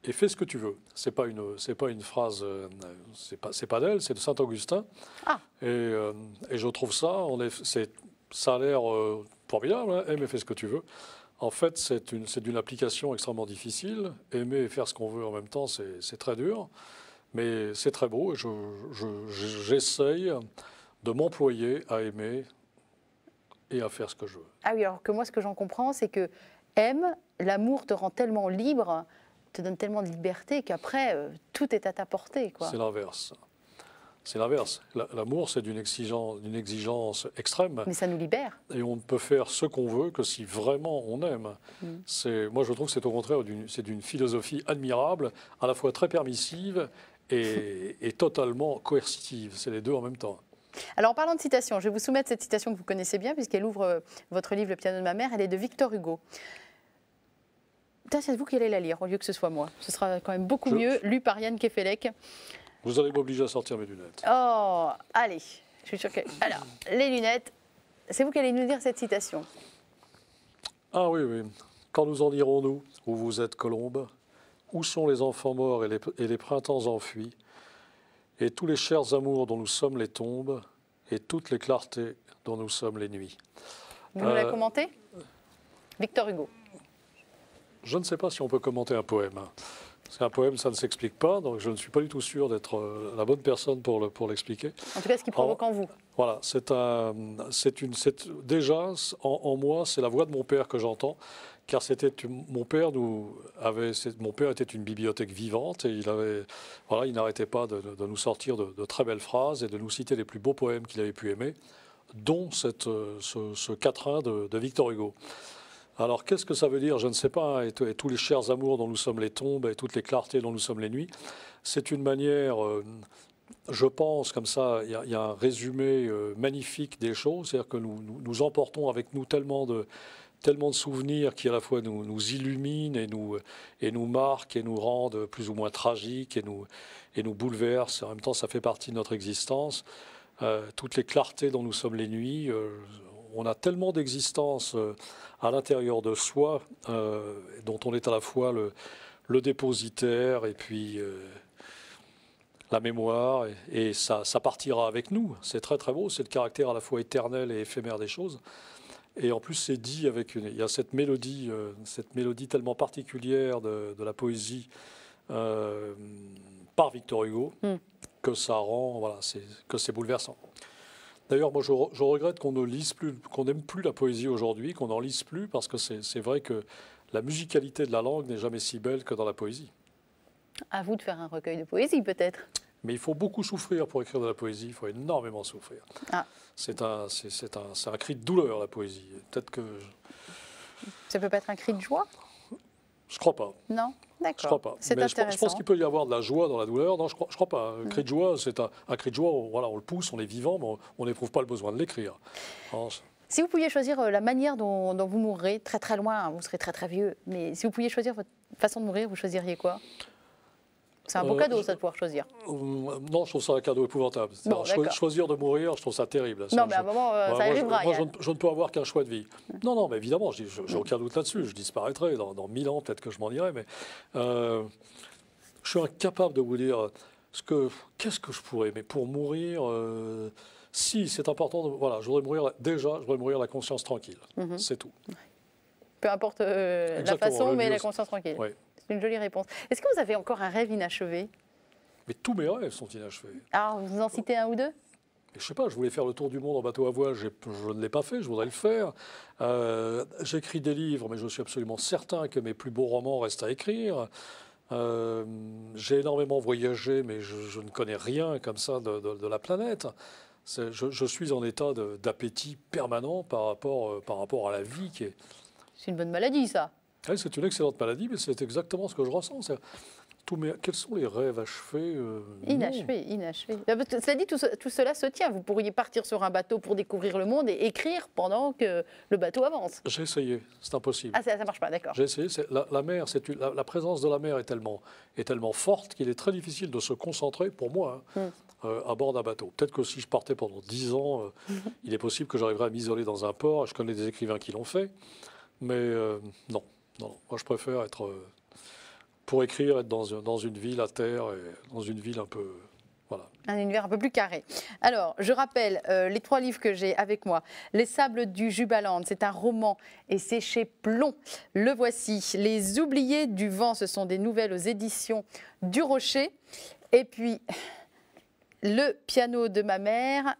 Et fais ce que tu veux. C'est pas une, c'est pas une phrase, c'est pas, c'est pas d'elle, c'est de Saint-Augustin. Ah. Et, euh, et je trouve ça, on est, c'est, ça a l'air euh, formidable. Hein, aime et fais ce que tu veux. En fait, c'est une, c'est d'une application extrêmement difficile. Aimer et faire ce qu'on veut en même temps, c'est, c'est très dur, mais c'est très beau. Et je, je, j'essaye de m'employer à aimer et à faire ce que je veux. Ah oui, alors que moi, ce que j'en comprends, c'est que aime, l'amour te rend tellement libre. Te donne tellement de liberté qu'après, euh, tout est à ta portée. C'est l'inverse. C'est l'inverse. L'amour, c'est d'une exigence, d'une exigence extrême. Mais ça nous libère. Et on ne peut faire ce qu'on veut que si vraiment on aime. Mmh. Moi, je trouve que c'est au contraire, c'est d'une philosophie admirable, à la fois très permissive et, et totalement coercitive. C'est les deux en même temps. Alors, en parlant de citation, je vais vous soumettre cette citation que vous connaissez bien, puisqu'elle ouvre votre livre « Le piano de ma mère ». Elle est de Victor Hugo. C'est vous qui allez la lire, au lieu que ce soit moi. Ce sera quand même beaucoup je... mieux, lu par Yann Queffelec. Vous allez m'obliger à sortir mes lunettes. Oh, allez, je suis sûre que... Alors, les lunettes, c'est vous qui allez nous dire cette citation. Ah oui, oui. Quand nous en irons-nous, où vous êtes, Colombe? Où sont les enfants morts et les, et les printemps enfuis? Et tous les chers amours dont nous sommes les tombes, et toutes les clartés dont nous sommes les nuits. Vous nous euh... la commentez? Victor Hugo. Je ne sais pas si on peut commenter un poème. C'est un poème, ça ne s'explique pas, donc je ne suis pas du tout sûr d'être la bonne personne pour le, pour l'expliquer. En tout cas, ce qui provoque en, en vous. Voilà, c'est un, c'est une, c'est déjà en, en moi, c'est la voix de mon père que j'entends, car c'était mon père nous avait, mon père était une bibliothèque vivante et il avait, voilà, il n'arrêtait pas de, de nous sortir de, de très belles phrases et de nous citer les plus beaux poèmes qu'il avait pu aimer, dont cette, ce, ce quatrain de, de Victor Hugo. Alors, qu'est-ce que ça veut dire? Je ne sais pas. Et tous les chers amours dont nous sommes les tombes et toutes les clartés dont nous sommes les nuits, c'est une manière, euh, je pense, comme ça, il y, y a un résumé euh, magnifique des choses. C'est-à-dire que nous, nous, nous emportons avec nous tellement de, tellement de souvenirs qui à la fois nous, nous illuminent et nous, et nous marquent et nous rendent plus ou moins tragiques et nous, et nous bouleversent. En même temps, ça fait partie de notre existence. Euh, toutes les clartés dont nous sommes les nuits... Euh, on a tellement d'existence à l'intérieur de soi, euh, dont on est à la fois le, le dépositaire et puis euh, la mémoire, et, et ça, ça partira avec nous. C'est très très beau, c'est le caractère à la fois éternel et éphémère des choses. Et en plus, c'est dit avec une, il y a cette mélodie, euh, cette mélodie tellement particulière de, de la poésie euh, par Victor Hugo mm. que ça rend, voilà, c'est, que c'est bouleversant. D'ailleurs, moi, je, je regrette qu'on ne lise plus, qu'on n'aime plus la poésie aujourd'hui, qu'on n'en lise plus, parce que c'est vrai que la musicalité de la langue n'est jamais si belle que dans la poésie. À vous de faire un recueil de poésie, peut-être. Mais il faut beaucoup souffrir pour écrire de la poésie, il faut énormément souffrir. Ah. C'est un, c'est, c'est un, c'est un cri de douleur, la poésie. Peut-être que... Je... Ça peut pas être un cri de joie? Je crois pas. Non? D'accord. Je crois pas. C'est intéressant. Je, je pense qu'il peut y avoir de la joie dans la douleur. Non, je crois, je crois pas. Un cri de joie, c'est un, un cri de joie, on, voilà, on le pousse, on est vivant, mais on n'éprouve pas le besoin de l'écrire. Si vous pouviez choisir la manière dont, dont vous mourrez, très très loin, vous serez très très vieux, mais si vous pouviez choisir votre façon de mourir, vous choisiriez quoi? C'est un beau euh, cadeau, ça, de pouvoir choisir. Euh, non, je trouve ça un cadeau épouvantable. Bon, cho choisir de mourir, je trouve ça terrible. Non, mais à un moment, euh, bah, ça arrivera. Moi, je, moi je, je ne peux avoir qu'un choix de vie. Non, non, mais évidemment, je n'ai aucun doute là-dessus. Je disparaîtrai. Dans, dans mille ans, peut-être que je m'en irai. Mais euh, je suis incapable de vous dire ce que, qu'est-ce que je pourrais. Mais pour mourir, euh, si, c'est important. De, voilà, je voudrais mourir, déjà, je voudrais mourir la conscience tranquille. Mm-hmm. C'est tout. Ouais. Peu importe euh, la façon, mais la conscience tranquille. Oui. Une jolie réponse. Est-ce que vous avez encore un rêve inachevé? Mais tous mes rêves sont inachevés. Alors, vous en citez un ou deux? Je ne sais pas, je voulais faire le tour du monde en bateau à voile, je ne l'ai pas fait, je voudrais le faire. Euh, J'écris des livres, mais je suis absolument certain que mes plus beaux romans restent à écrire. Euh, J'ai énormément voyagé, mais je, je ne connais rien comme ça de, de, de la planète. Je, je suis en état d'appétit permanent par rapport, euh, par rapport à la vie. Qui est... C'est une bonne maladie, ça. Oui, c'est une excellente maladie, mais c'est exactement ce que je ressens. Tous mes... Quels sont les rêves achevés? euh... Inachevés, inachevés. Cela dit, tout, ce, tout cela se tient. Vous pourriez partir sur un bateau pour découvrir le monde et écrire pendant que le bateau avance. J'ai essayé, c'est impossible. Ah, ça ne marche pas, d'accord. J'ai essayé. La, la, mer, une, la, la présence de la mer est tellement, est tellement forte qu'il est très difficile de se concentrer, pour moi, hein, mm. euh, à bord d'un bateau. Peut-être que si je partais pendant dix ans, euh, il est possible que j'arriverais à m'isoler dans un port. Je connais des écrivains qui l'ont fait, mais euh, non. Non, moi je préfère être, euh, pour écrire, être dans, dans une ville à terre, et dans une ville un peu, voilà. Un univers un peu plus carré. Alors, je rappelle euh, les trois livres que j'ai avec moi. Les Sables du Jubaland, c'est un roman et c'est chez Plon. Le voici. Les Oubliés du Vent, ce sont des nouvelles aux éditions du Rocher. Et puis, Le Piano de ma mère,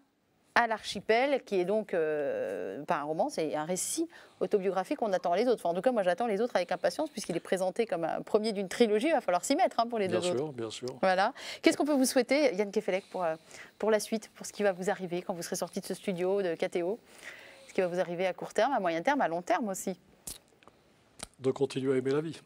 à l'Archipel, qui est donc euh, pas un roman, c'est un récit autobiographique. On attend les autres. Enfin, en tout cas, moi, j'attends les autres avec impatience, puisqu'il est présenté comme un premier d'une trilogie. Il va falloir s'y mettre, hein, pour les bien deux sûr, autres. Bien sûr, bien sûr. Voilà. Qu'est-ce qu'on peut vous souhaiter, Yann Queffelec, pour, pour la suite, pour ce qui va vous arriver quand vous serez sorti de ce studio de K T O? Ce qui va vous arriver à court terme, à moyen terme, à long terme aussi? De continuer à aimer la vie.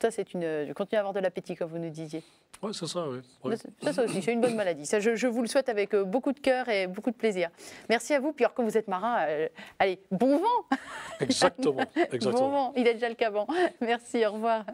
Ça, c'est une... De continuer à avoir de l'appétit, comme vous nous disiez. Oui, c'est ça, oui. Ouais. Ça, ça aussi, c'est une bonne maladie. Ça, je, je vous le souhaite avec beaucoup de cœur et beaucoup de plaisir. Merci à vous. Puis alors, quand vous êtes marin, euh, allez, bon vent. Exactement, exactement. Bon vent, il est déjà le caban. Merci, au revoir.